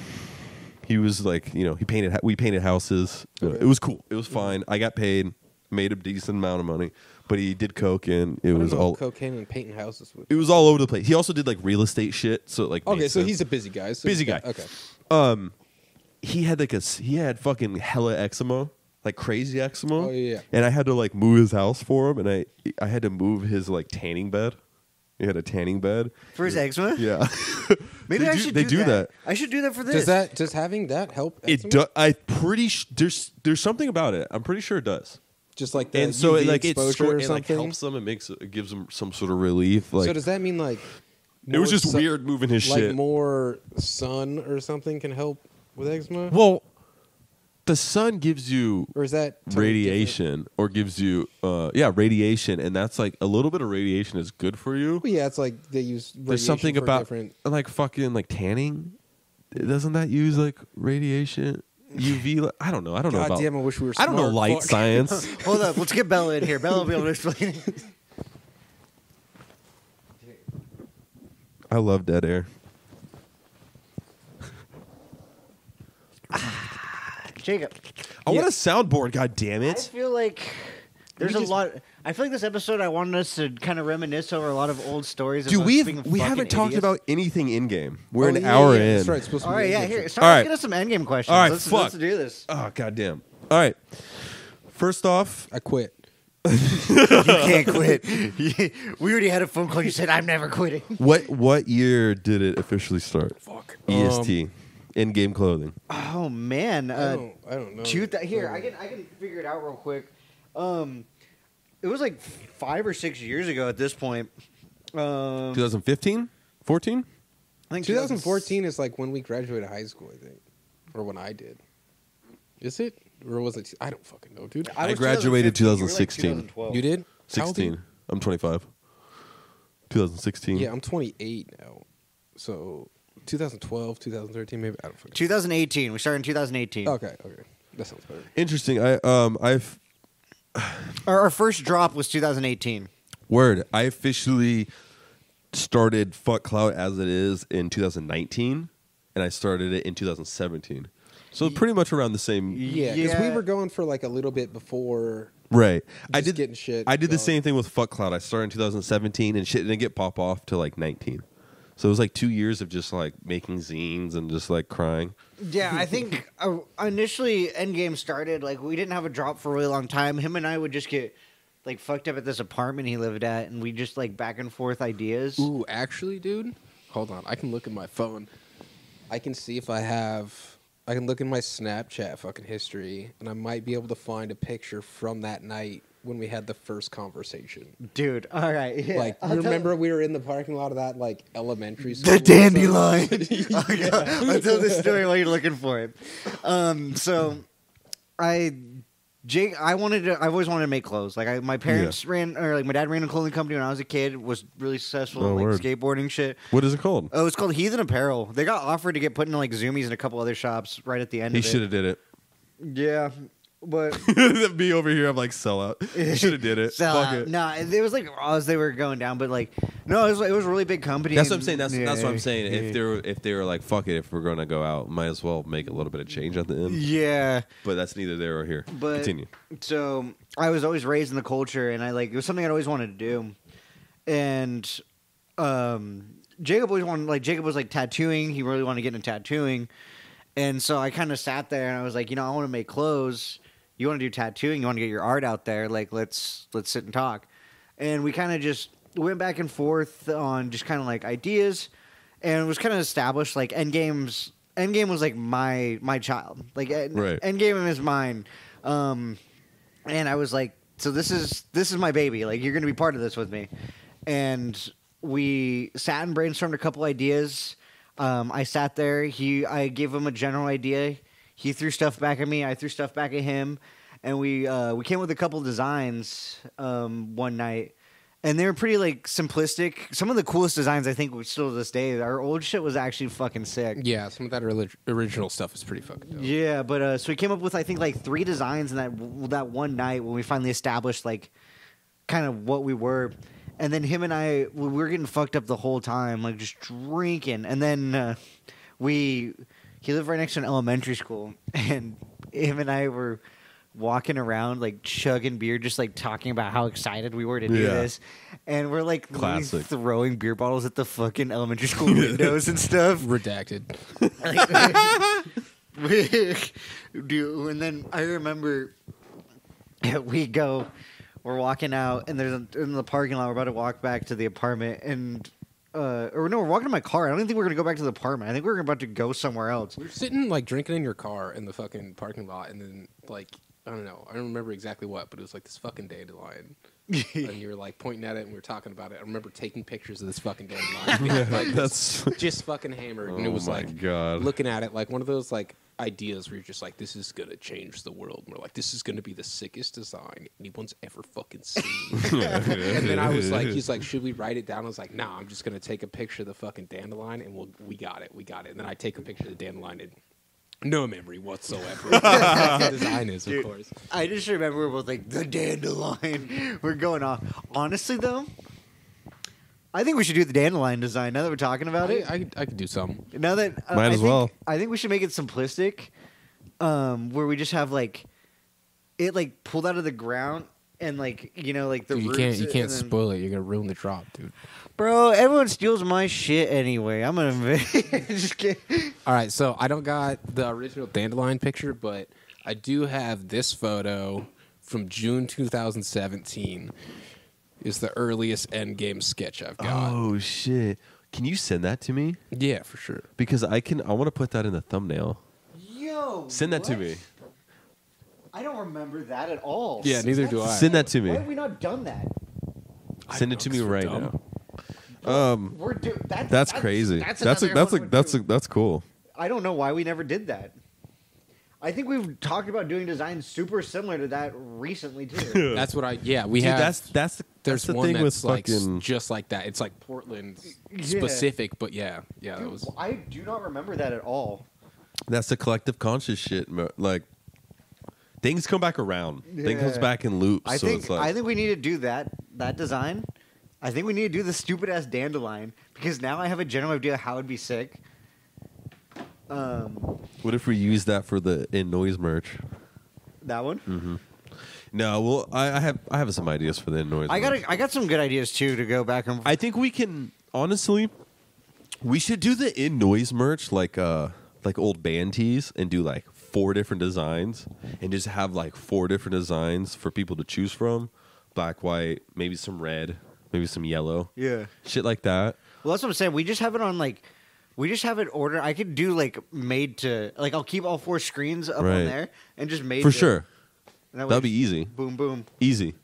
He was like, you know, he painted. We painted houses. Okay. It was cool. It was fine. I got paid, made a decent amount of money. But he did coke, and it I was all cocaine and painting houses. With. It was all over the place. He also did like real estate shit. So like, okay, so sense. he's a busy guy. So busy guy. Okay. Um, he had like a he had fucking hella eczema. Like crazy eczema. Oh yeah. And I had to like move his house for him, and I I had to move his like tanning bed. He had a tanning bed for his eczema. Yeah. Maybe they I do, should. They do that. that. I should do that for this. Does that does having that help? Eczema? It. Do, I pretty sh- there's there's something about it. I'm pretty sure it does. Just like that. And so it like exposure it's, or something. It like helps them. It makes it gives them some sort of relief. Like so does that mean like? It was just su- weird moving his like shit. Like more sun or something can help with eczema. Well. the sun gives you or is that radiation different? Or gives you, uh, yeah, radiation. And that's like a little bit of radiation is good for you. Well, yeah, it's like they use radiation There's something for about different... like fucking like tanning. Doesn't that use like radiation? U V, I don't know. I don't God know about. Damn, I wish we were. Smart. I don't know light Fuck. science. Hold up, let's get Bella in here. Bella will be able to explain it. I love dead air. ah, Jacob, I yeah. want a soundboard. God damn it! I feel like there's a lot. I feel like this episode, I wanted us to kind of reminisce over a lot of old stories. Dude, we we haven't idiots. talked about anything in game. We're oh, an yeah, hour yeah, in. That's right. Supposed to All right, yeah. Here, start All right. Get us some end game questions. All right, let's, fuck. let's do this. Oh goddamn! All right. First off, I quit. You can't quit. We already had a phone call. You said I'm never quitting. What What year did it officially start? Fuck. E S T. Um, Endgame clothing. Oh man. Uh, I, don't, I don't know. Two th here, oh. I can I can figure it out real quick. Um. It was like five or six years ago at this point. Um, twenty fifteen? fourteen? I think twenty fourteen is like when we graduated high school, I think. Or when I did. Is it? Or was it? I don't fucking know, dude. I, I graduated twenty sixteen. You, like you did? sixteen. You? I'm twenty-five. twenty sixteen. Yeah, I'm twenty-eight now. So twenty twelve, twenty thirteen, maybe. I don't fucking know. twenty eighteen. We started in twenty eighteen. Okay, okay. That sounds better. Interesting. I, um, I've... Our, our first drop was twenty eighteen. Word. I officially started Fuq Clout as it is in twenty nineteen, and I started it in twenty seventeen. So pretty much around the same. Yeah, because yeah. we were going for like a little bit before. Right. I did getting shit. I did going. the same thing with Fuq Clout. I started in twenty seventeen, and shit didn't get pop off to like nineteen. So it was like two years of just like making zines and just like crying. Yeah, I think uh, initially Endgame started, like we didn't have a drop for a really long time. Him and I would just get like fucked up at this apartment he lived at and we just like back and forth ideas. Ooh, actually, dude, hold on. I can look at my phone. I can see if I have, I can look in my Snapchat fucking history and I might be able to find a picture from that night. When we had the first conversation. Dude, all right. Yeah. Like, I'll remember we were in the parking lot of that, like, elementary school. The dandelion. yeah. I'll tell this story while you're looking for it. Um, so, I, Jake, I wanted to, I've always wanted to make clothes. Like, I, my parents yeah. ran, or like, my dad ran a clothing company when I was a kid, was really successful oh, in, like, word. skateboarding shit. What is it called? Oh, it's called Heathen Apparel. They got offered to get put into, like, Zoomies and a couple other shops right at the end he of it. He should have did it. Yeah. But me over here, I'm like sell out. You should have did it. Sell Fuck out. It. No, it was like as they were going down, but like no, it was it was a really big company. That's what I'm saying. That's yeah. that's what I'm saying. If they were if they were like fuck it, if we're gonna go out, might as well make a little bit of change at the end. Yeah, but that's neither there or here. But continue. So I was always raised in the culture, and I like it was something I'd always wanted to do, and um, Jacob always wanted like Jacob was like tattooing. He really wanted to get into tattooing, and so I kind of sat there and I was like, you know, I want to make clothes. You want to do tattooing? You want to get your art out there? Like, let's let's sit and talk. And we kind of just went back and forth on just kind of like ideas, and it was kind of established like Endgame's Endgame was like my my child. Like right. Endgame is mine. Um, and I was like, so this is this is my baby. Like you're gonna be part of this with me. And we sat and brainstormed a couple ideas. Um, I sat there. He I gave him a general idea. He threw stuff back at me. I threw stuff back at him, and we uh, we came with a couple designs um, one night, and they were pretty like simplistic. Some of the coolest designs I think we still to this day. Our old shit was actually fucking sick. Yeah, some of that original stuff is pretty fucking dope. Yeah, but uh, so we came up with I think like three designs in that that one night when we finally established like kind of what we were, and then him and I we were getting fucked up the whole time, like just drinking, and then uh, we. He lived right next to an elementary school, and him and I were walking around, like, chugging beer, just, like, talking about how excited we were to do yeah. this. And we're, like, throwing beer bottles at the fucking elementary school windows and stuff. Redacted. Dude, and then I remember we go, we're walking out, and there's a, in the parking lot, we're about to walk back to the apartment, and... Uh, or no, we're walking to my car. I don't think we're going to go back to the apartment. I think we're about to go somewhere else. We're sitting, like, drinking in your car in the fucking parking lot, and then, like, I don't know. I don't remember exactly what, but it was, like, this fucking dandelion. And you were, like, pointing at it, and we were talking about it. I remember taking pictures of this fucking dandelion. yeah, like, that's... Just fucking hammered. Oh and it was, like, God. looking at it, like, one of those, like, ideas where you're just like, this is going to change the world. And we're like, this is going to be the sickest design anyone's ever fucking seen. And then I was like, he's like, should we write it down? I was like, nah, I'm just going to take a picture of the fucking dandelion and we'll, we got it. We got it. And then I take a picture of the dandelion and no memory whatsoever. That's the design is, Dude, of course. I just remember we're both like, the dandelion. We're going off. Honestly, though, I think we should do the dandelion design now that we're talking about I, it. I, I could do some. Now that uh, might I as think, well. I think we should make it simplistic, um, where we just have like it like pulled out of the ground and like you know like the dude, you roots can't you can't then... spoil it. You're gonna ruin the drop, dude. Bro, everyone steals my shit anyway. I'm gonna just kidding. All right, so I don't got the original dandelion picture, but I do have this photo from June two thousand seventeen. Is the earliest Endgame sketch I've got. Oh, shit. Can you send that to me? Yeah, for sure. Because I can. I want to put that in the thumbnail. Yo. Send that what? to me. I don't remember that at all. Yeah, neither That's do I. Send that to me. Why have we not done that? Send it to me right dumb. now. Um, We're do that, that's, that's crazy. That's that's a, that's a, that's a, that's cool. I don't know why we never did that. I think we've talked about doing designs super similar to that recently too. That's what I yeah we Dude, have. That's that's the, there's that's the one thing that's with like fucking... just like that. It's like Portland yeah. specific, but yeah yeah. Dude, that was... I do not remember that at all. That's the collective conscious shit. Like things come back around. Yeah. Things comes back in loops. I so think it's like... I think we need to do that that design. I think we need to do the stupid ass dandelion because now I have a general idea how it'd be sick. Um, what if we use that for the End/Noise merch? That one? Mm-hmm. No, well, I, I have I have some ideas for the End/Noise. I got merch. I got some good ideas too to go back and. I think we can honestly, we should do the End/Noise merch like uh like old band tees and do like four different designs and just have like four different designs for people to choose from, black, white, maybe some red, maybe some yellow, yeah, shit like that. Well, that's what I'm saying. We just have it on like. We just have it ordered. I could do like made to like I'll keep all four screens up right. on there and just made for to, sure. That That'll be easy. Boom, boom, easy.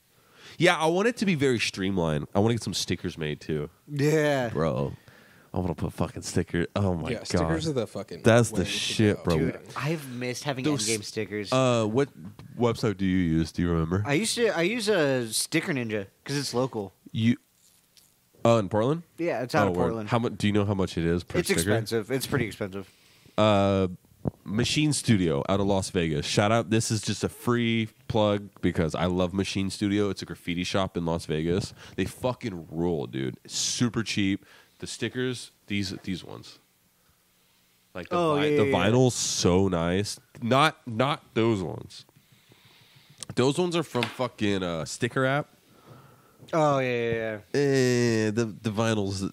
Yeah, I want it to be very streamlined. I want to get some stickers made too. Yeah, bro, I want to put fucking stickers. Oh my yeah, god, stickers are the fucking. That's the shit, bro. Dude, I've missed having Those, Endgame stickers. Uh, what website do you use? Do you remember? I used to. I use a Sticker Ninja because it's local. You. Oh, uh, in Portland? Yeah, it's out oh, of Portland. How much? Do you know how much it is per It's sticker? expensive. It's pretty expensive. Uh, Machine Studio out of Las Vegas. Shout out. This is just a free plug because I love Machine Studio. It's a graffiti shop in Las Vegas. They fucking rule, dude. Super cheap. The stickers, these these ones. Like the, oh, vi yeah, the yeah, vinyl's yeah. so nice. Not not those ones. Those ones are from fucking uh, Sticker app. Oh yeah, yeah, yeah. Eh, the the vinyls.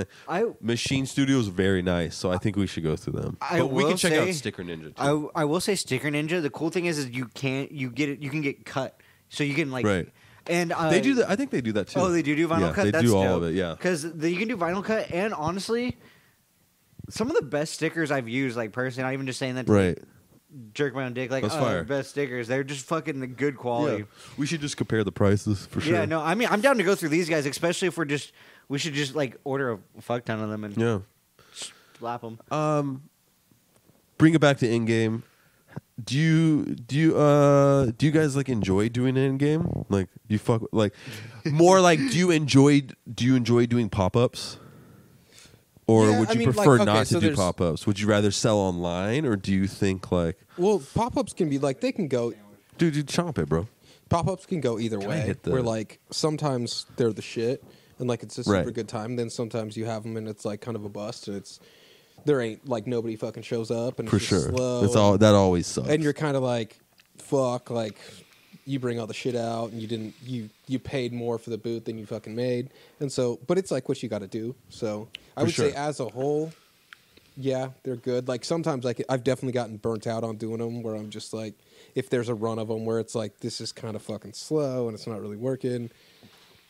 Eh. I Machine Studio is very nice, so I think we should go through them. I but we can check say, out Sticker Ninja. Too. I I will say Sticker Ninja. The cool thing is, is you can't you get it you can get cut, so you can like right. And uh, they do. The, I think they do that too. Oh, they do do vinyl yeah, cut. They That's do all dope. of it. Yeah, because you can do vinyl cut, and honestly, some of the best stickers I've used, like personally, not even just saying that. To right. Me, jerk my own dick like oh, the best stickers. They're just fucking the good quality. Yeah. We should just compare the prices for sure. Yeah, no, I mean I'm down to go through these guys, especially if we're just we should just like order a fuck ton of them and yeah, slap them. Um, bring it back to Endgame. Do you do you uh do you guys like enjoy doing Endgame? Like do you fuck like more like do you enjoy do you enjoy doing pop ups? Or yeah, would you I mean, prefer like, okay, not to so do pop-ups? Would you rather sell online, or do you think like... Well, pop-ups can be like, they can go... Dude, dude, chomp it, bro. Pop-ups can go either can way, where like, sometimes they're the shit, and like, it's a super right. good time, then sometimes you have them, and it's like, kind of a bust, and it's... There ain't, like, nobody fucking shows up, and For it's sure. just slow. It's all, that always sucks. And you're kind of like, fuck, like... You bring all the shit out, and you didn't. You you paid more for the boot than you fucking made, and so. But it's like what you got to do. So I for would sure. say, as a whole, yeah, they're good. Like sometimes, like I've definitely gotten burnt out on doing them, where I'm just like, if there's a run of them where it's like this is kind of fucking slow and it's not really working.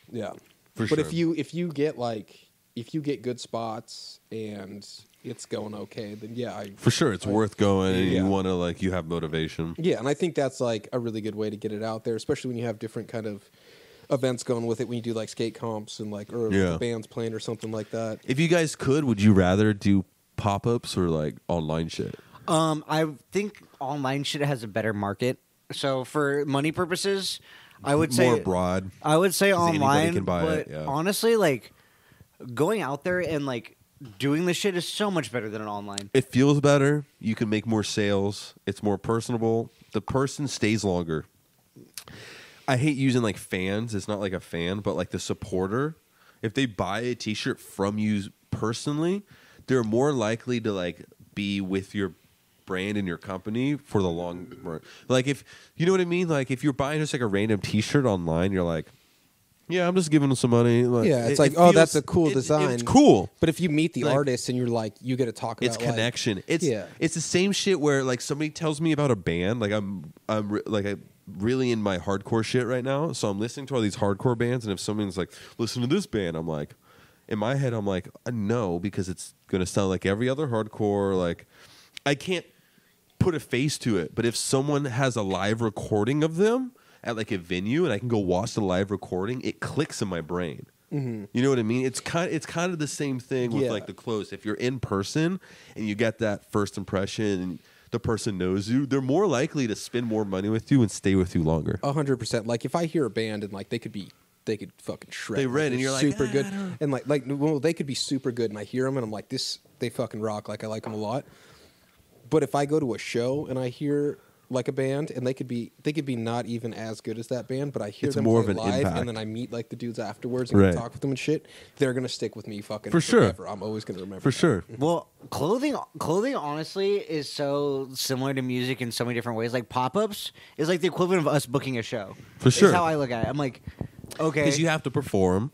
Yeah, for but sure. if you if you get like if you get good spots and it's going okay, then yeah, I, for sure it's I, worth going, and yeah. you want to like you have motivation. Yeah, and I think that's like a really good way to get it out there, especially when you have different kind of events going with it. When you do like skate comps and like or yeah. bands playing or something like that. If you guys could, would you rather do pop ups or like online shit? Um, I think online shit has a better market. So for money purposes, I would say more broad. I would say online, can buy but it, yeah. honestly, like going out there and like doing this shit is so much better than an online. It feels better. You can make more sales. It's more personable. The person stays longer. I hate using like fans. It's not like a fan, but like the supporter. If they buy a T-shirt from you personally, they're more likely to like be with your brand and your company for the long run. Like if you know what I mean. Like if you're buying just like a random T-shirt online, you're like, yeah, I'm just giving them some money. Like, yeah, it's it, like, it oh, feels, that's a cool it, design. It's cool. But if you meet the like, artist and you're like, you get to talk about it's connection. Like, it's yeah. it's the same shit where like somebody tells me about a band. Like I'm I'm re like I'm really in my hardcore shit right now, so I'm listening to all these hardcore bands. And if someone's like, listen to this band, I'm like, in my head, I'm like, no, because it's gonna sound like every other hardcore. Like I can't put a face to it. But if someone has a live recording of them at like a venue, and I can go watch the live recording, it clicks in my brain. Mm-hmm. You know what I mean? It's kind, it's kind of the same thing with yeah. like the clothes. If you're in person and you get that first impression, and the person knows you, they're more likely to spend more money with you and stay with you longer. A hundred percent. Like if I hear a band and like they could be, they could fucking shred. They read like, and you're super like super ah, good, and like like well they could be super good, and I hear them and I'm like this, they fucking rock. Like I like them a lot. But if I go to a show and I hear like a band, and they could be they could be not even as good as that band, but I hear it's them more play of an live, impact. And then I meet like the dudes afterwards and right. talk with them and shit. They're gonna stick with me fucking for forever. Sure. I'm always gonna remember for that. Sure. Well, clothing clothing honestly is so similar to music in so many different ways. Like pop ups is like the equivalent of us booking a show. For sure. That's how I look at it. I'm like, okay, because you have to perform,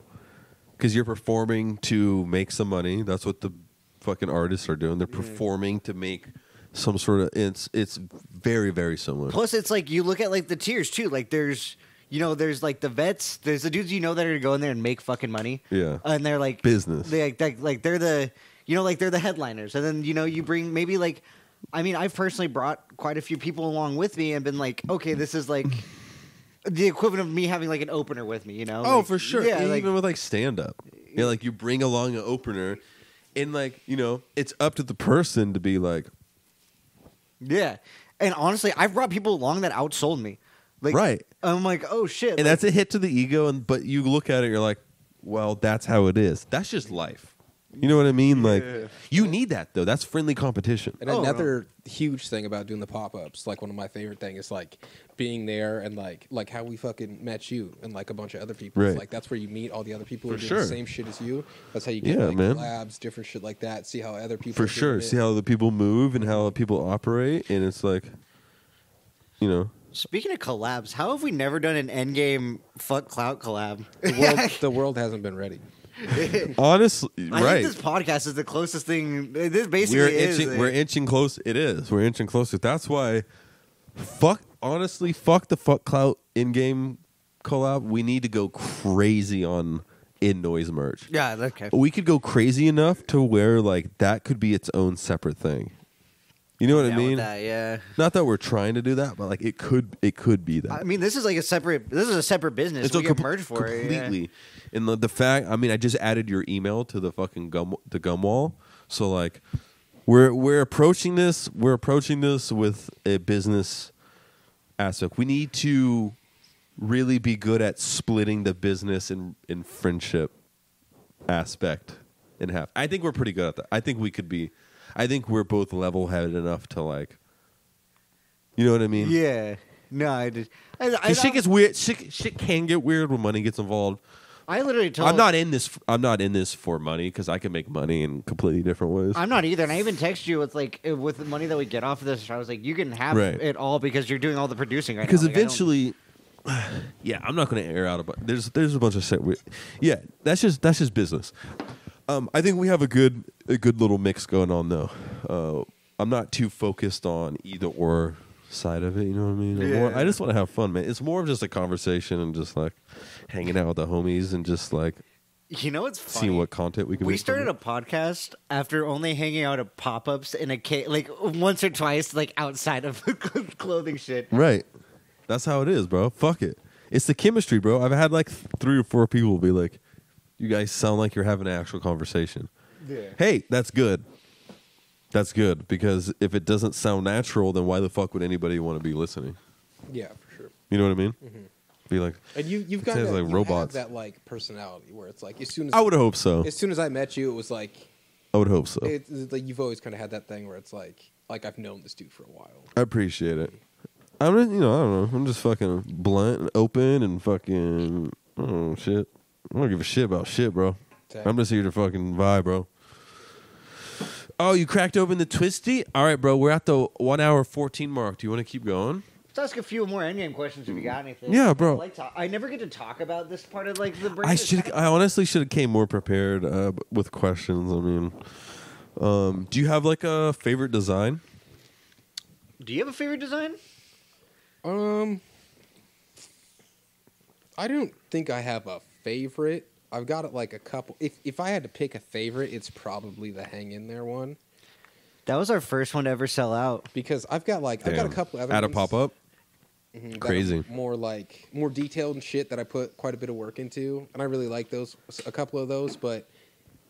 because you're performing to make some money. That's what the fucking artists are doing. They're performing to make some sort of, it's it's very very similar. Plus, it's like you look at like the tiers too. Like there's you know there's like the vets, there's the dudes you know that are going there and make fucking money. Yeah, and they're like business. They like they, like they're the you know like they're the headliners, and then you know you bring maybe like, I mean I've personally brought quite a few people along with me and been like, okay, this is like the equivalent of me having like an opener with me. You know? Oh, like, for sure. Yeah, like, even with like stand up. Yeah, like you bring along an opener, and like you know it's up to the person to be like. Yeah, and honestly, I've brought people along that outsold me. Like, right, I'm like, oh shit, and like, that's a hit to the ego. And but you look at it, you're like, well, that's how it is. That's just life. You know what I mean? Yeah. Like, you need that though. That's friendly competition. And oh, another no. huge thing about doing the pop ups, like one of my favorite things is like being there and like like how we fucking met you and like a bunch of other people. Right. Like that's where you meet all the other people for who do sure. the same shit as you. That's how you get yeah, like, man. collabs, different shit like that. See how other people for sure. It. See how the people move and how people operate, and it's like, you know. Speaking of collabs, how have we never done an Endgame Fuq Clout collab? The world, the world hasn't been ready. Honestly, I right. think this podcast is the closest thing. This basically we're is. Inching, we're inching close. It is. We're inching closer. That's why, fuck. Honestly, fuck the Fuq Clout in-game collab. We need to go crazy on End/Noise merch. Yeah, okay. We could go crazy enough to where like that could be its own separate thing. You know what yeah, I mean? With that, yeah. Not that we're trying to do that, but like it could, it could be that. I mean, this is like a separate. This is a separate business. It's we get merged for completely. it completely. Yeah. And the, the fact, I mean, I just added your email to the fucking gum, the gum wall. So like, we're we're approaching this. We're approaching this with a business aspect. We need to really be good at splitting the business and and friendship aspect in half. I think we're pretty good at that. I think we could be. I think we're both level-headed enough to like, you know what I mean? Yeah. No, I just. I, I, shit gets weird. Shit, shit can get weird when money gets involved. I literally told. I'm not in this. I'm not in this for money because I can make money in completely different ways. I'm not either, and I even text you with like with the money that we get off of this. I was like, you can have right. it all because you're doing all the producing right now. Because like, eventually, yeah, I'm not going to air out a bunch. There's there's a bunch of shit. Weird. Yeah, that's just that's just business. Um, I think we have a good a good little mix going on though. Uh, I'm not too focused on either or side of it. You know what I mean? Yeah. More, I just want to have fun, man. It's more of just a conversation and just like hanging out with the homies and just like you know, it's funny. Seeing what content we can. We started a podcast after only hanging out at pop ups in a cave, like once or twice, like outside of clothing shit. Right. That's how it is, bro. Fuck it. It's the chemistry, bro. I've had like three or four people be like, you guys sound like you're having an actual conversation. Yeah. Hey, that's good. That's good, because if it doesn't sound natural, then why the fuck would anybody want to be listening? Yeah, for sure. You know what I mean? Mm-hmm. Be like, and you, you've got that, like, you robots. Have that like personality where it's like as soon as I would hope so. As soon as I met you, it was like I would hope so. It's, it's like you've always kind of had that thing where it's like like I've known this dude for a while. I appreciate it. I'm just, you know, I don't know. I'm just fucking blunt and open and fucking oh shit. I don't give a shit about shit, bro. Exactly. I'm just here to fucking vibe, bro. Oh, you cracked open the twisty? All right, bro. We're at the one hour fourteen mark. Do you want to keep going? Let's ask a few more endgame questions if you got anything. Yeah, bro. I, like to- I never get to talk about this part of like the brain. I should. I honestly should have came more prepared uh, with questions. I mean, um, do you have like a favorite design? Do you have a favorite design? Um, I don't think I have a favorite. I've got it like a couple. If if I had to pick a favorite, it's probably the Hang In There one. That was our first one to ever sell out because I've got like Damn. I've got a couple other ones. At a pop up. Mm-hmm, Crazy. More like more detailed and shit that I put quite a bit of work into, and I really like those. A couple of those, but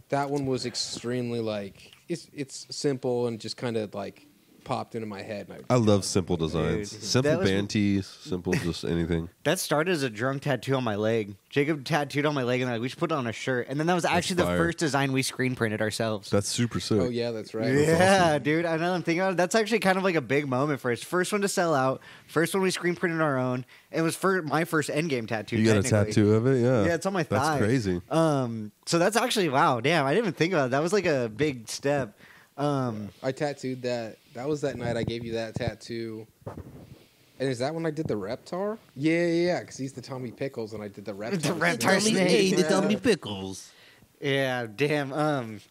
that one was extremely like it's it's simple and just kind of like popped into my head. And I, I love simple designs, dude. Simple was, band tees, simple just anything. That started as a drunk tattoo on my leg. Jacob tattooed on my leg, and like we should put it on a shirt. And then that was actually the first design we screen printed ourselves. That's super sick. Oh yeah, that's right. Yeah, that's awesome. Dude. I know. I'm thinking about it. That's actually kind of like a big moment for us. First one to sell out. First one we screen printed our own. It was for my first Endgame tattoo. You got a tattoo of it? Yeah. Yeah, it's on my thigh. That's crazy. Um, so that's actually wow. Damn, I didn't even think about it. That was like a big step. Um, I tattooed that. That was that night I gave you that tattoo. And is that when I did the Reptar? Yeah, yeah, yeah. Because he's the Tommy Pickles, and I did the Reptar. The Reptar snake. Yeah. The Tommy Pickles. Yeah, damn. Um,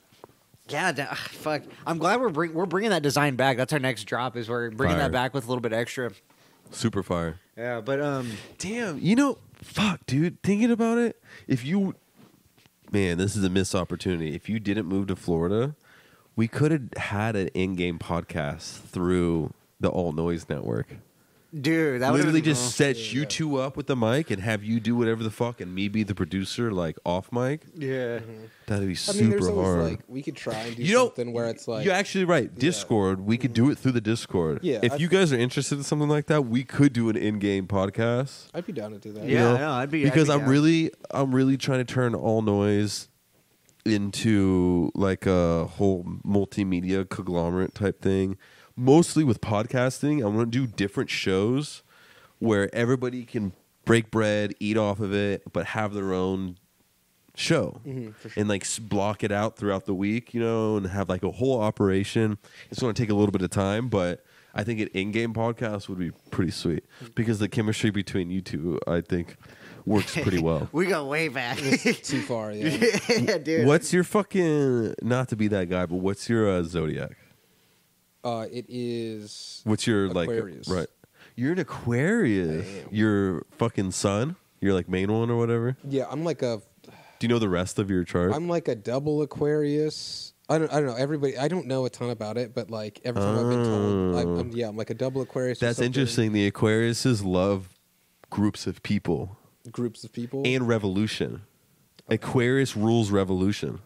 yeah, da- fuck. I'm glad we're bring- we're bringing that design back. That's our next drop. Is we're bringing fire. That back with a little bit extra. Super fire. Yeah, but um, damn. You know, fuck, dude. Thinking about it, if you, man, this is a missed opportunity. If you didn't move to Florida. We could have had an in-game podcast through the All Noise Network. Dude, that would literally just cool. set yeah, you yeah. two up with the mic and have you do whatever the fuck and me be the producer, like, off mic. Yeah. Mm-hmm. That'd be super I mean, there's always, hard. Like, we could try and do you something know, where it's like... You're actually right. Discord, yeah. we could do it through the Discord. Yeah. If I'd, you guys are interested in something like that, we could do an in-game podcast. I'd be down to do that. Yeah, you know? No, I'd be... Because I'd be I'm, really, I'm really trying to turn All Noise... into like a whole multimedia conglomerate type thing, mostly with podcasting. I want to do different shows where everybody can break bread, eat off of it, but have their own show mm-hmm, for sure. and like block it out throughout the week, you know, and have like a whole operation. It's going to take a little bit of time, but I think an in-game podcast would be pretty sweet because the chemistry between you two, I think... works pretty well. We go way back. Too far, yeah. Yeah, dude. What's your fucking, not to be that guy, but what's your uh, zodiac? Uh, it is... What's your, Aquarius. Like... Right. You're an Aquarius. Your fucking sun? Your, like, main one or whatever? Yeah, I'm like a... Do you know the rest of your chart? I'm like a double Aquarius... I don't. I don't know. Everybody. I don't know a ton about it, but like every time oh. I've been told, like, I'm, yeah, I'm like a double Aquarius. That's or interesting. The Aquariuses love groups of people. Groups of people and revolution. Okay. Aquarius rules revolution,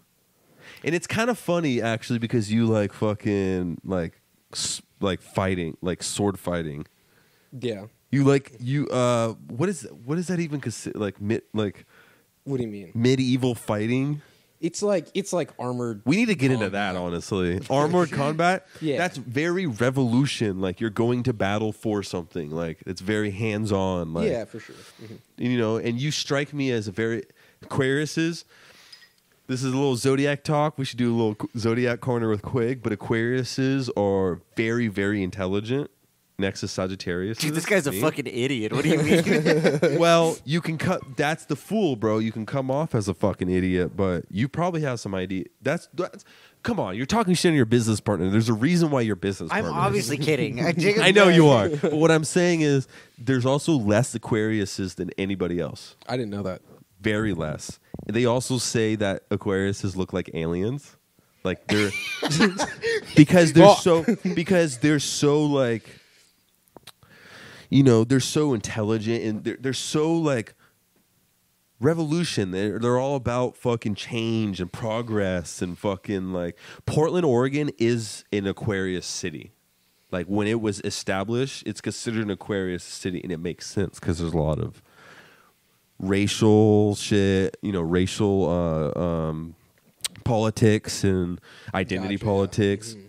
and it's kind of funny actually because you like fucking like like fighting, like sword fighting. Yeah, you like you. Uh, what is what is that even consider? Like mid like. What do you mean? Medieval fighting. It's like it's like armored. We need to get combat. Into that honestly. Armored combat. Yeah, that's very revolution. Like you're going to battle for something. Like it's very hands on. Like, yeah, for sure. Mm-hmm. You know, and you strike me as a very Aquariuses. This is a little zodiac talk. We should do a little zodiac corner with Quig. But Aquariuses are very very intelligent. Next is Sagittarius. Dude, this guy's a fucking idiot. What do you mean? Well, you can cut. That's the fool, bro. You can come off as a fucking idiot, but you probably have some idea. That's, that's come on. You're talking shit on your business partner. There's a reason why your business. I'm partner. Obviously kidding. I know you are. But what I'm saying is, there's also less Aquariuses than anybody else. I didn't know that. Very less. They also say that Aquariuses look like aliens, like they're because they're so because they're so like. You know, they're so intelligent and they're, they're so, like, revolution. They're, they're all about fucking change and progress and fucking like Portland, Oregon is an Aquarius city. Like when it was established, it's considered an Aquarius city, and it makes sense because there's a lot of racial shit, you know, racial uh, um, politics and identity gotcha. Politics. Mm-hmm.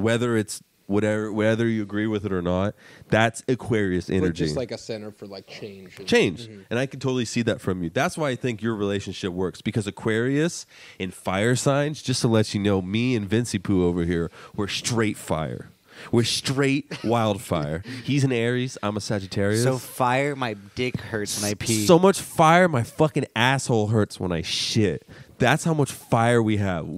Whether it's whatever, whether you agree with it or not, that's Aquarius energy. But just like a center for like change. And change, mm-hmm. and I can totally see that from you. That's why I think your relationship works, because Aquarius and fire signs. Just to let you know, me and Vinci Poo over here, we're straight fire. We're straight wildfire. He's an Aries. I'm a Sagittarius. So fire, my dick hurts when I pee. So much fire, my fucking asshole hurts when I shit. That's how much fire we have.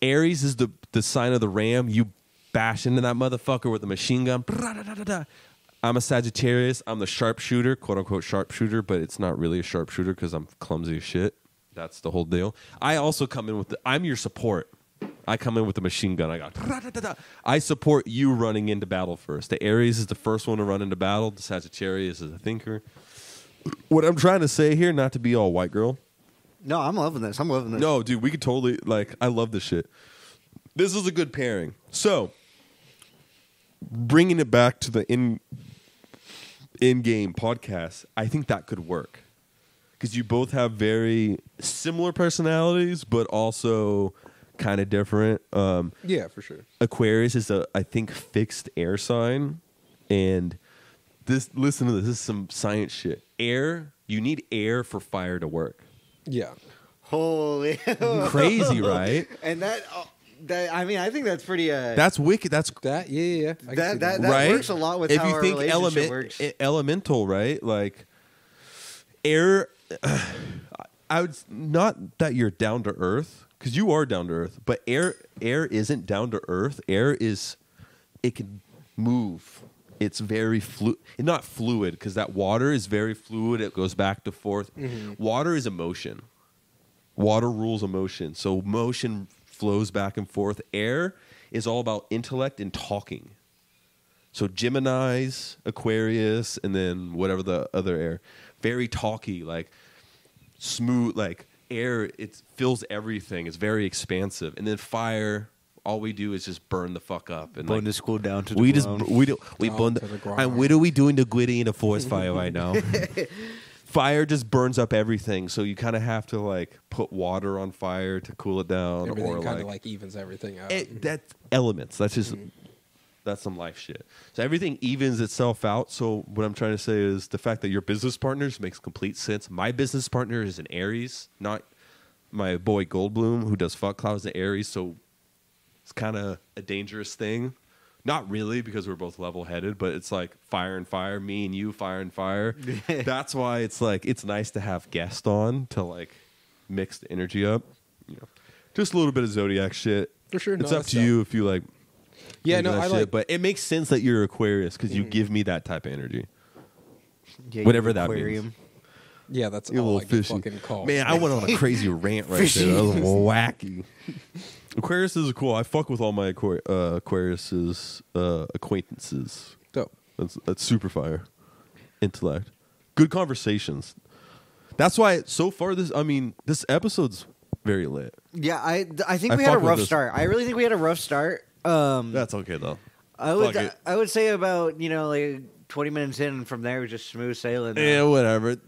Aries is the, the sign of the ram. You bash into that motherfucker with a machine gun. I'm a Sagittarius. I'm the sharpshooter, quote-unquote sharpshooter, but it's not really a sharpshooter because I'm clumsy as shit. That's the whole deal. I also come in with the... I'm your support. I come in with a machine gun. I got. Da, da, da, da. I support you running into battle first. The Aries is the first one to run into battle. The Sagittarius is a thinker. What I'm trying to say here, not to be all white girl. No, I'm loving this. I'm loving this. No, dude, we could totally like. I love this shit. This is a good pairing. So, bringing it back to the in in game podcast, I think that could work because you both have very similar personalities, but also kind of different. Um, yeah, for sure. Aquarius is a, I think, fixed air sign, and this. Listen to this. This is some science shit. Air. You need air for fire to work. Yeah. Holy. Crazy, right? And that. Uh, that. I mean, I think that's pretty. Uh, that's wicked. That's that. Yeah, yeah. yeah. That that, that, that right? works a lot with if how you our think relationship element, works. Elemental, right? Like air. Uh, I would not that you're down to earth. Because you are down to earth, but air air isn't down to earth. Air is, it can move. It's very fluid. Not fluid, because that water is very fluid. It goes back to forth. Mm-hmm. Water is emotion. Water rules emotion. So motion flows back and forth. Air is all about intellect and talking. So Gemini's, Aquarius, and then whatever the other air. Very talky, like smooth, like. Air, it fills everything. It's very expansive. And then fire, all we do is just burn the fuck up and burn like, the school down to the we ground. Just we do we down burn the, the ground. And what are we doing to Gwitty in a forest fire right now? Fire just burns up everything. So you kind of have to like put water on fire to cool it down, everything or kind of like, like evens everything out. It, that's elements. That's just mm-hmm. that's some life shit. So everything evens itself out. So what I'm trying to say is the fact that your business partners makes complete sense. My business partner is an Aries, not my boy Goldblum, who does Fuq Clout, is an Aries. So it's kind of a dangerous thing. Not really, because we're both level-headed, but it's like fire and fire, me and you, fire and fire. That's why it's like it's nice to have guests on to like mix the energy up. You know, just a little bit of zodiac shit. For sure, it's up to you if you like. Yeah, no, I shit, like, but it makes sense that you're Aquarius because you mm. give me that type of energy. Yeah, whatever that aquarium. Means. Yeah, that's you're all I can fucking call. Man, I went on a crazy rant right fishy. There. That was wacky. Aquarius is cool. I fuck with all my Aqu uh, Aquarius's uh, acquaintances. Dope. That's, that's super fire. Intellect. Good conversations. That's why so far this, I mean, this episode's very lit. Yeah, I, I think I we had a rough start. I really think we had a rough start. Um, That's okay though. I would I, I would say about you know like twenty minutes in and from there it was just smooth sailing. Yeah, whatever.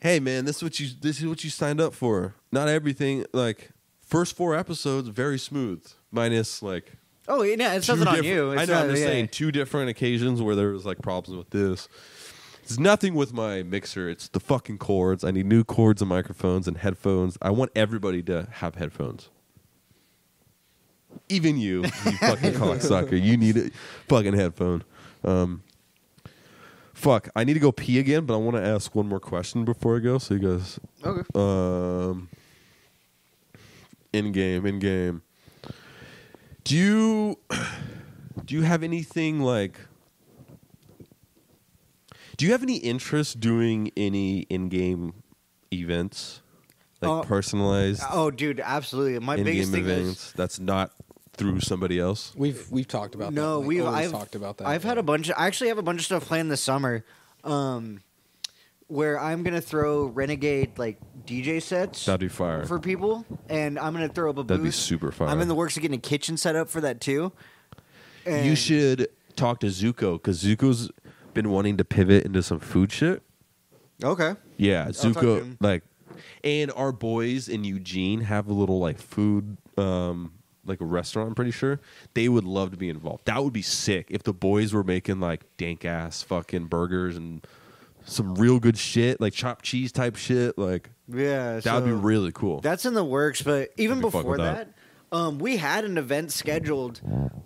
Hey man, this is what you this is what you signed up for. Not everything like first four episodes very smooth minus like oh yeah, no, it's nothing on you. It's I know not, I'm just yeah. saying two different occasions where there was like problems with this. It's nothing with my mixer. It's the fucking cords. I need new cords and microphones and headphones. I want everybody to have headphones. Even you, you fucking cocksucker. You need a fucking headphone. Um, fuck, I need to go pee again, but I want to ask one more question before I go. So you guys, okay. Um, in game, in game. Do you do you have anything like? Do you have any interest doing any in-game events, like uh, personalized? Oh, dude, absolutely. My biggest thing events, is that's not. Through somebody else, we've we've talked about no, that. Like, we've I've, talked about that. I've had a bunch. Of, I actually have a bunch of stuff planned this summer. Um, where I'm going to throw Renegade, like, D J sets. That'd be fire. For people. And I'm going to throw up a booth. That'd be super fire. I'm in the works of getting a kitchen set up for that, too. And you should talk to Zuko, because Zuko's been wanting to pivot into some food shit. Okay. Yeah, Zuko, like, and our boys in Eugene have a little, like, food, um, like, a restaurant, I'm pretty sure. They would love to be involved. That would be sick if the boys were making, like, dank-ass fucking burgers and some real good shit, like chopped cheese type shit. Like, yeah, that would so be really cool. That's in the works, but even That'd before be that, that. Um, we had an event scheduled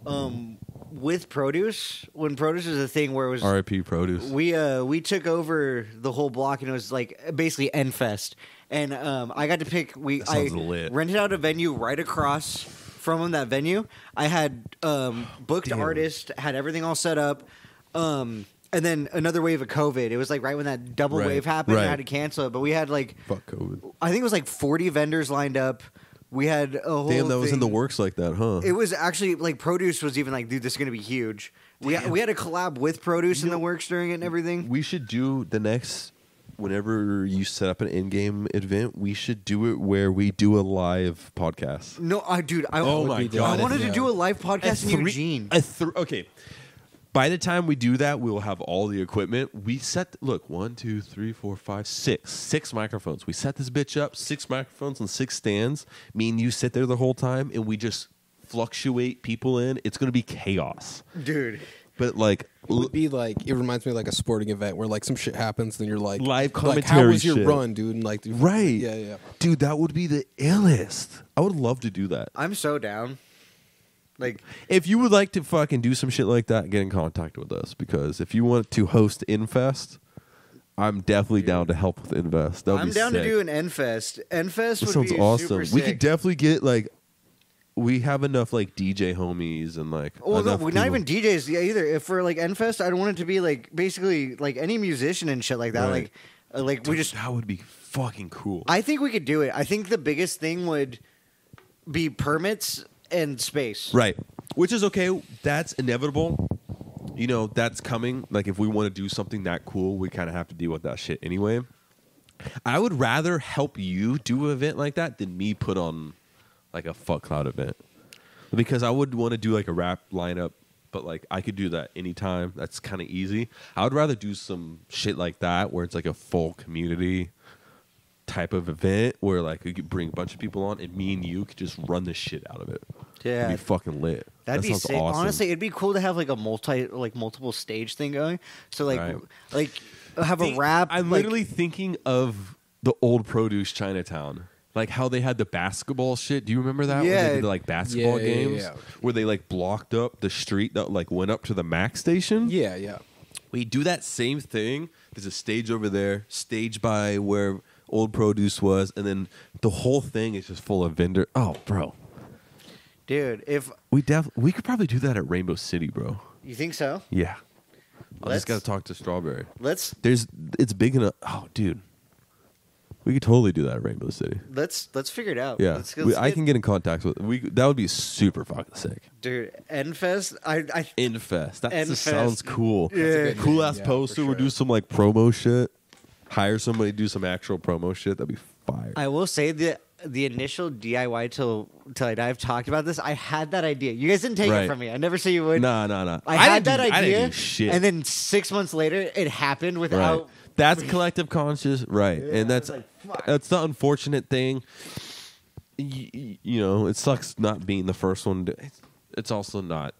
um, with Produce, when Produce was a thing where it was... R I P Produce. We uh, we took over the whole block, and it was like basically Endfest. And um, I got to pick... We I lit. rented out a venue right across from that venue. I had um, booked Damn. artists, had everything all set up. Um... And then another wave of COVID. It was like right when that double right, wave happened. Right. I had to cancel it. But we had like... Fuck COVID. I think it was like forty vendors lined up. We had a whole Damn, that thing. was in the works like that, huh? It was actually... Like Produce was even like, dude, this is going to be huge. We, we had a collab with Produce you in know, the works during it and everything. We should do the next... Whenever you set up an in-game event, we should do it where we do a live podcast. No, I dude. I, oh my God. I wanted yeah. to do a live podcast a in Eugene. A okay. By the time we do that, we will have all the equipment. We set, look, one, two, three, four, five, six. Six microphones. We set this bitch up, six microphones and six stands. Me and you sit there the whole time, and we just fluctuate people in. It's going to be chaos. Dude. But, like... It would be like... It reminds me of, like, a sporting event where, like, some shit happens, and you're like... Live commentary shit. Like, how was your shit. run, dude? And, like... Dude, right. Yeah, yeah. Dude, that would be the illest. I would love to do that. I'm so down. Like, if you would like to fucking do some shit like that, get in contact with us, because if you want to host Infest, I'm definitely dude. down to help with Infest. That'd I'm be down sick. to do an Infest. Infest would sounds be awesome. Super sick. We could definitely get like we have enough like D J homies and like. Well, no, not even D Js either. If for like Infest, I don't want it to be like basically like any musician and shit like that. Right. Like, uh, like dude, we just that would be fucking cool. I think we could do it. I think the biggest thing would be permits. And space. Right. Which is okay. That's inevitable. You know, that's coming. Like, if we want to do something that cool, we kind of have to deal with that shit anyway. I would rather help you do an event like that than me put on, like, a Fuq Clout event. Because I would want to do, like, a rap lineup, but, like, I could do that anytime. That's kind of easy. I would rather do some shit like that where it's, like, a full community type of event where like we could bring a bunch of people on and me and you could just run the shit out of it. Yeah, it'd be fucking lit. That'd that be sick. Awesome. Honestly, it'd be cool to have like a multi, like multiple stage thing going. So like, right. like have Think, a rap. I'm like, literally thinking of the old Produce Chinatown, like how they had the basketball shit. Do you remember that? Yeah, where they did the, like basketball yeah, games yeah, yeah. where they like blocked up the street that like went up to the Mac station. Yeah, yeah. We do that same thing. There's a stage over there, stage by where old Produce was, and then the whole thing is just full of vendor. Oh, bro, dude, if we def we could probably do that at Rainbow City, bro. You think so? Yeah, let's, I just gotta talk to Strawberry. Let's. There's, it's big enough. Oh, dude, we could totally do that at Rainbow City. Let's let's figure it out. Yeah, let's, let's we, get, I can get in contact with. We that would be super fucking sick, dude. Endfest, I, I Endfest. That Endfest. Just sounds cool. Yeah, cool name. ass yeah, poster. Sure. We'll do some like promo shit. Hire somebody to do some actual promo shit. That'd be fire. I will say that the initial D I Y till till I die, I've talked about this. I had that idea. You guys didn't take right. it from me. I never said you would. No, no, no. I, I had that do, idea. I didn't do shit. And then six months later, it happened without. Right. That's collective conscious, right? Yeah, and that's like, that's the unfortunate thing. You, you know, it sucks not being the first one. To, it's, it's also not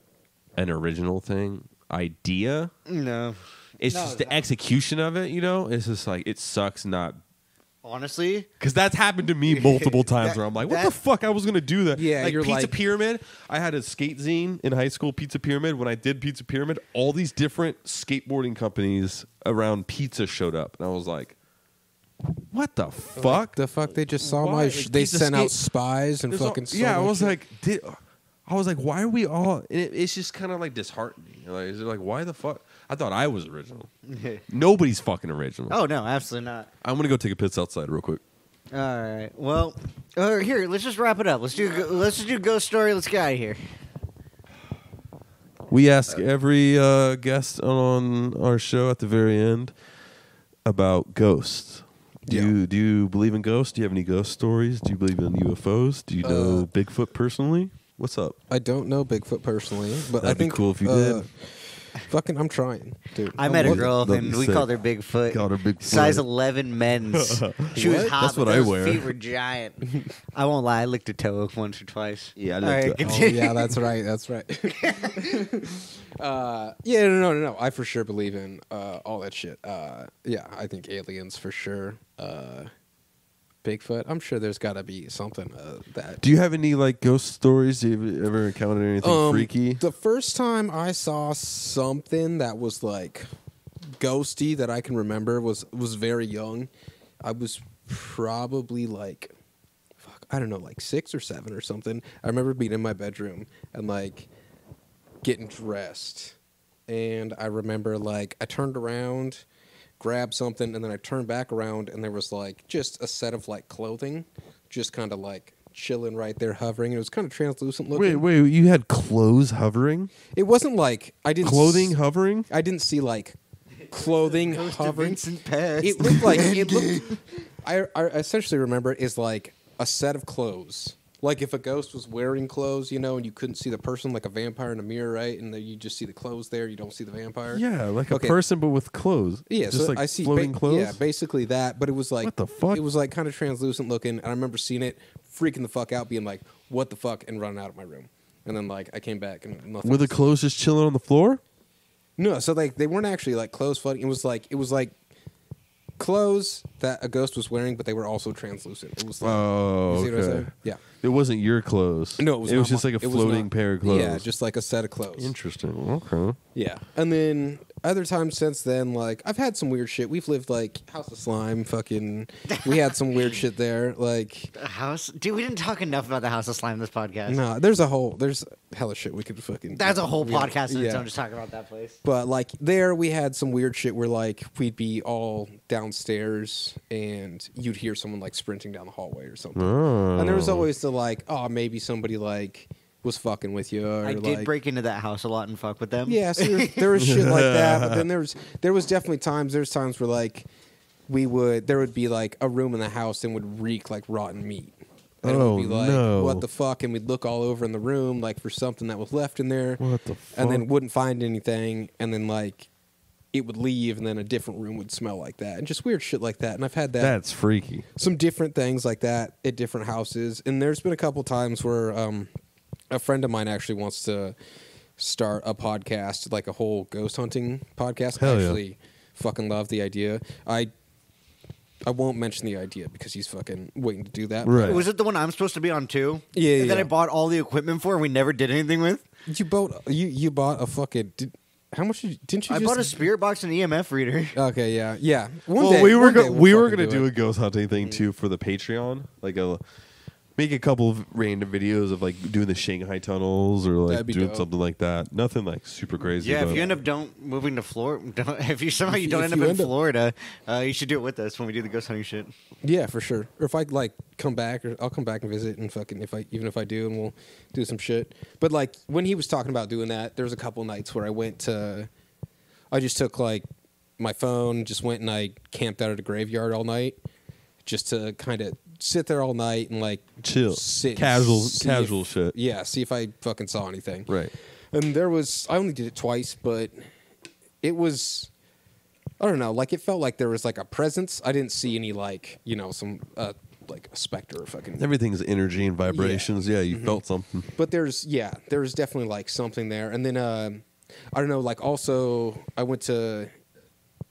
an original thing. Idea. No. It's no, just the execution of it, you know? It's just like, it sucks not... Honestly? Because that's happened to me multiple times that, where I'm like, what that, the fuck? I was going to do that. Yeah, like, Pizza like, Pyramid. I had a skate zine in high school, Pizza Pyramid. When I did Pizza Pyramid, all these different skateboarding companies around pizza showed up. And I was like, what the fuck? Like, the fuck? They just saw why? my... Sh they sent out spies and There's fucking... All, yeah, so I was shit. like... Did, I was like, why are we all... It, it's just kind of like disheartening. Like, is it like, why the fuck... I thought I was original. Nobody's fucking original. Oh, no, absolutely not. I'm going to go take a piss outside real quick. All right. Well, uh, here, let's just wrap it up. Let's do Let's just do Ghost Story. Let's get out of here. We ask every uh, guest on our show at the very end about ghosts. Do yeah. you do you believe in ghosts? Do you have any ghost stories? Do you believe in U F Os? Do you know uh, Bigfoot personally? What's up? I don't know Bigfoot personally, but That'd I think be cool if you uh, did. Fucking, I'm trying, dude. I met a girl and we called her Bigfoot. Called her Bigfoot. Size eleven men's. She was hot. That's what I wear. Feet were giant. I won't lie. I licked her toe once or twice. Yeah, I licked her toe. Oh, yeah, that's right. That's right. uh, yeah, no, no, no, no. I for sure believe in uh, all that shit. Uh, yeah, I think aliens for sure. Uh, Bigfoot. I'm sure there's got to be something uh, that. Do you have any like ghost stories? Have you ever encountered anything um, freaky? The first time I saw something that was like ghosty that I can remember was was very young. I was probably like, fuck, I don't know, like six or seven or something. I remember being in my bedroom and like getting dressed, and I remember like I turned around, grab something, and then I turned back around and there was like just a set of like clothing just kind of like chilling right there, hovering. It was kind of translucent looking. Wait, wait, you had clothes hovering? It wasn't like I didn't clothing s- hovering? I didn't see like clothing hovering. It looked like it looked I, I essentially remember it is like a set of clothes. Like if a ghost was wearing clothes, you know, and you couldn't see the person, like a vampire in a mirror, right? And then you just see the clothes there. You don't see the vampire. Yeah, like okay. a person, but with clothes. Yeah, just so like I see floating ba- clothes. Yeah, basically that. But it was like, what the fuck? It was like kind of translucent looking. And I remember seeing it, freaking the fuck out, being like, what the fuck, and running out of my room. And then like I came back and nothing. Were the clothes just chilling on the floor? No, so like they weren't actually like clothes floating. It was like it was like. clothes that a ghost was wearing, but they were also translucent. It was like, oh, you see okay. what I'm saying? Yeah. It wasn't your clothes. No, it was. It was just like a floating pair of clothes. Yeah, just like a set of clothes. Interesting. Okay. Yeah, and then other times since then, like I've had some weird shit. We've lived like House of Slime. Fucking, we had some weird shit there. Like the house, dude. We didn't talk enough about the House of Slime in this podcast. No, nah, there's a whole, there's hella shit we could fucking. That's a whole podcast in its own, just talking about that place. But like there, we had some weird shit where like we'd be all downstairs and you'd hear someone like sprinting down the hallway or something. Oh. And there was always the like, oh, maybe somebody like was fucking with you. Or I did like, break into that house a lot and fuck with them. Yeah, so there, was, there was shit like that. But then there was there was definitely times. There's times where like we would there would be like a room in the house and would reek like rotten meat. And oh, it would be like, no. What the fuck? And we'd look all over in the room like for something that was left in there. What the fuck? And then wouldn't find anything. And then like. It would leave, and then a different room would smell like that, and just weird shit like that. And I've had that. That's freaky. Some different things like that at different houses. And there's been a couple times where um, a friend of mine actually wants to start a podcast, like a whole ghost hunting podcast. Hell I actually yeah. fucking love the idea. I I won't mention the idea because he's fucking waiting to do that. Right. Was it the one I'm supposed to be on too? Yeah, yeah. That I bought all the equipment for, and we never did anything with. You bought you you bought a fucking. Did, How much did you, didn't you? I just bought a spirit box and E M F reader. Okay, yeah, yeah. One well, day, we were go- we'll we were gonna do, do a ghost hunting thing mm. too for the Patreon, like a make a couple of random videos of like doing the Shanghai tunnels or like doing dope. something like that. Nothing like super crazy. Yeah, if you end up don't moving to Florida, if you somehow you don't if end you up end in up Florida, uh, you should do it with us when we do the ghost hunting shit. Yeah, for sure. Or if I like come back, or I'll come back and visit, and fucking if I even if I do, and we'll do some shit. But like when he was talking about doing that, there was a couple nights where I went to, I just took like my phone, just went and I camped out at a graveyard all night, just to kind of sit there all night and like chill, sit, casual, casual if, shit. Yeah, see if I fucking saw anything. Right. And there was, I only did it twice, but it was. I don't know, like, it felt like there was, like, a presence. I didn't see any, like, you know, some, uh, like, a specter or fucking... Everything's energy and vibrations. Yeah, yeah you mm-hmm. felt something. But there's, yeah, there's definitely, like, something there. And then, uh, I don't know, like, also, I went to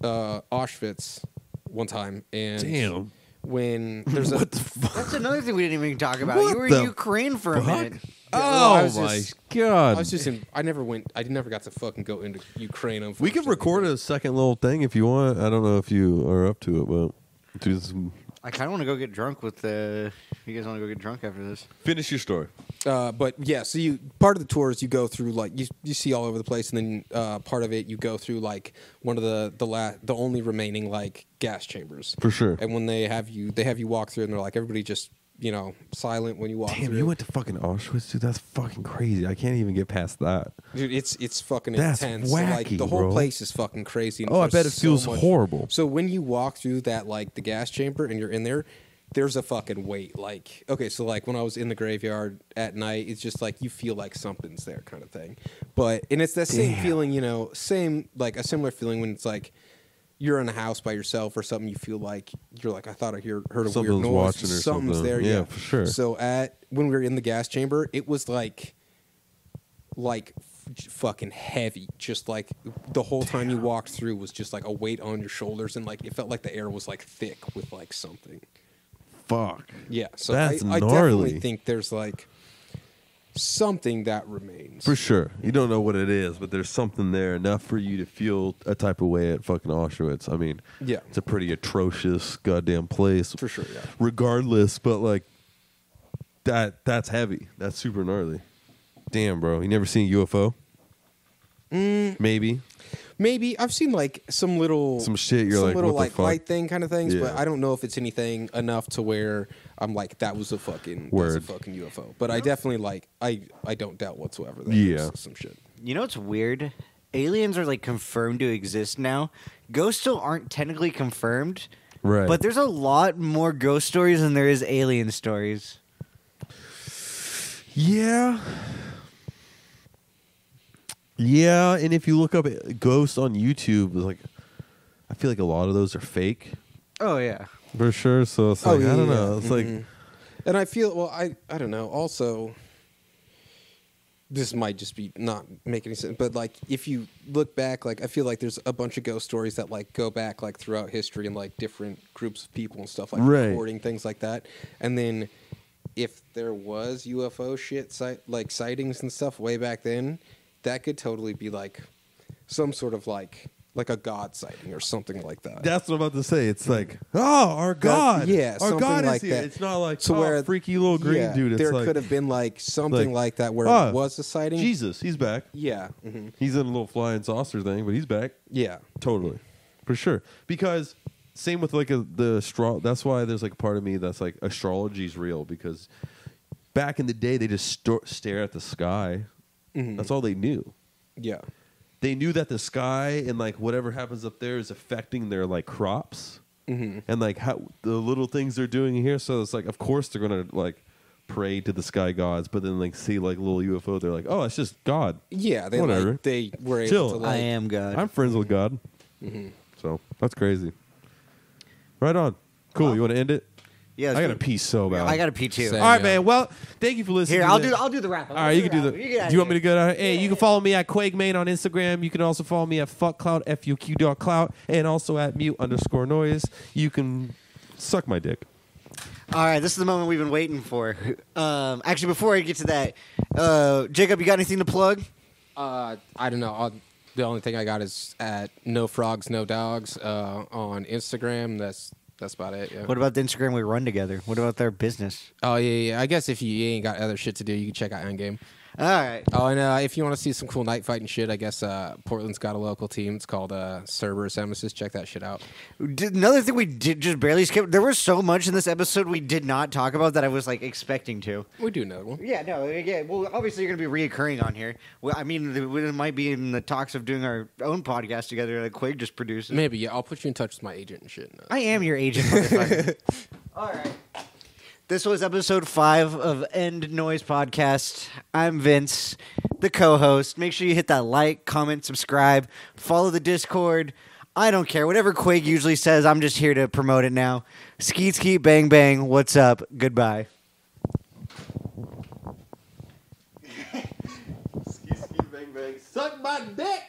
uh, Auschwitz one time, and... Damn. When there's a... What the fuck? That's another thing we didn't even talk about. What you were in Ukraine for fuck? a minute. Yeah, oh well, my just, god! I was just in. I never went. I never got to fucking go into Ukraine. We could record a second little thing if you want. I don't know if you are up to it, but do some. I kind of want to go get drunk with the. Uh, you guys want to go get drunk after this? Finish your story. Uh, but yeah, so you part of the tour is you go through like you you see all over the place, and then uh, part of it you go through like one of the the la- the only remaining like gas chambers for sure. And when they have you, they have you walk through, and they're like, everybody just you know, silent when you walk Damn, through. You went to fucking Auschwitz, dude. That's fucking crazy. I can't even get past that. Dude, it's it's fucking That's intense. Wacky, so, like, the whole bro. place is fucking crazy. And oh, I bet it so feels much. horrible. So when you walk through that, like, the gas chamber and you're in there, there's a fucking wait. Like, okay, so, like, when I was in the graveyard at night, it's just, like, you feel like something's there kind of thing. But, and it's that same Damn. feeling, you know, same, like, a similar feeling when it's, like, you're in a house by yourself or something, you feel like, you're like, I thought I hear, heard a Someone's weird noise. Something's something. there. Yeah, yeah, for sure. So at, when we were in the gas chamber, it was like, like f fucking heavy. Just like the whole Damn. time you walked through was just like a weight on your shoulders. And like, it felt like the air was like thick with like something. Fuck. Yeah. So That's I, I definitely think there's like something that remains. For sure. You don't know what it is, but there's something there enough for you to feel a type of way at fucking Auschwitz. I mean, yeah, it's a pretty atrocious goddamn place. For sure, yeah. Regardless, but like that that's heavy. That's super gnarly. Damn, bro. You never seen a U F O? Mm. Maybe. Maybe. I've seen like some little some shit you're some like little what like the fuck? light thing kind of things, yeah. but I don't know if it's anything enough to where I'm like, that was a fucking Word. That's a fucking U F O. But I definitely like I, I don't doubt whatsoever that yeah. was some shit. You know what's weird? Aliens are like confirmed to exist now. Ghosts still aren't technically confirmed. Right. But there's a lot more ghost stories than there is alien stories. Yeah. Yeah, and if you look up ghosts on YouTube, like I feel like a lot of those are fake. Oh yeah. For sure. So it's like, oh, yeah, I don't know. It's mm-hmm. like, and I feel, well, I, I don't know. Also, this might just be not make any sense, but like, if you look back, like, I feel like there's a bunch of ghost stories that like go back like throughout history and like different groups of people and stuff like right. recording things like that. And then if there was U F O shit, like sightings and stuff way back then, that could totally be like some sort of like, like a god sighting or something like that. That's what I'm about to say. It's like, oh, our god, god yeah, our god like is here. That. It's not like so oh, where freaky little green yeah, dude. It's there like, could have been like something like, like that where oh, it was a sighting. Jesus, he's back. Yeah, mm-hmm. he's in a little flying saucer thing, but he's back. Yeah, totally, for sure. Because same with like a, the astro. That's why there's like a part of me that's like astrology's real, because back in the day they just st stare at the sky. Mm-hmm. That's all they knew. Yeah. They knew that the sky and like whatever happens up there is affecting their like crops mm-hmm. and like how the little things they're doing here. So it's like, of course they're gonna like pray to the sky gods, but then like see like little U F O, they're like, oh, it's just God. Yeah, they whatever. Like, they were able Chill. to. Like, I am God. I'm friends with God. Mm-hmm. So that's crazy. Right on. Cool. Wow. You want to end it? Yeah, I got to pee so bad. I got to pee too. Same, all right, yeah. man. Well, thank you for listening. Here, I'll do. I'll do the wrap. All right, you can do the. You do you want me to go? Down? Hey, yeah. you can follow me at qwaigmane on Instagram. You can also follow me at Fuq Clout, F U Q dot Clout, and also at mute underscore noise. You can suck my dick. All right, this is the moment we've been waiting for. Um, actually, before I get to that, uh, Jacob, you got anything to plug? Uh, I don't know. I'll, the only thing I got is at nofrogs_nodogs uh, on Instagram. That's. That's about it, yeah. What about the Instagram we run together? What about their business? Oh, yeah, yeah. I guess if you ain't got other shit to do, you can check out Endgame. All right. Oh, and uh, if you want to see some cool night fighting shit, I guess uh, Portland's got a local team. It's called uh, Cerberus Emesis. Check that shit out. Did, another thing we did just barely skip, there was so much in this episode we did not talk about that I was, like, expecting to. We do know. Yeah, no. Yeah, well, obviously you're going to be reoccurring on here. Well, I mean, it might be in the talks of doing our own podcast together that Quaig just produces. Maybe, yeah. I'll put you in touch with my agent and shit. No. I am your agent, motherfucker. All right. This was episode five of End Noise Podcast. I'm Vince, the co-host. Make sure you hit that like, comment, subscribe, follow the Discord. I don't care. Whatever Quaig usually says, I'm just here to promote it now. Skeet, skeet, bang, bang. What's up? Goodbye. Skeet, skeet, bang, bang. Suck my dick!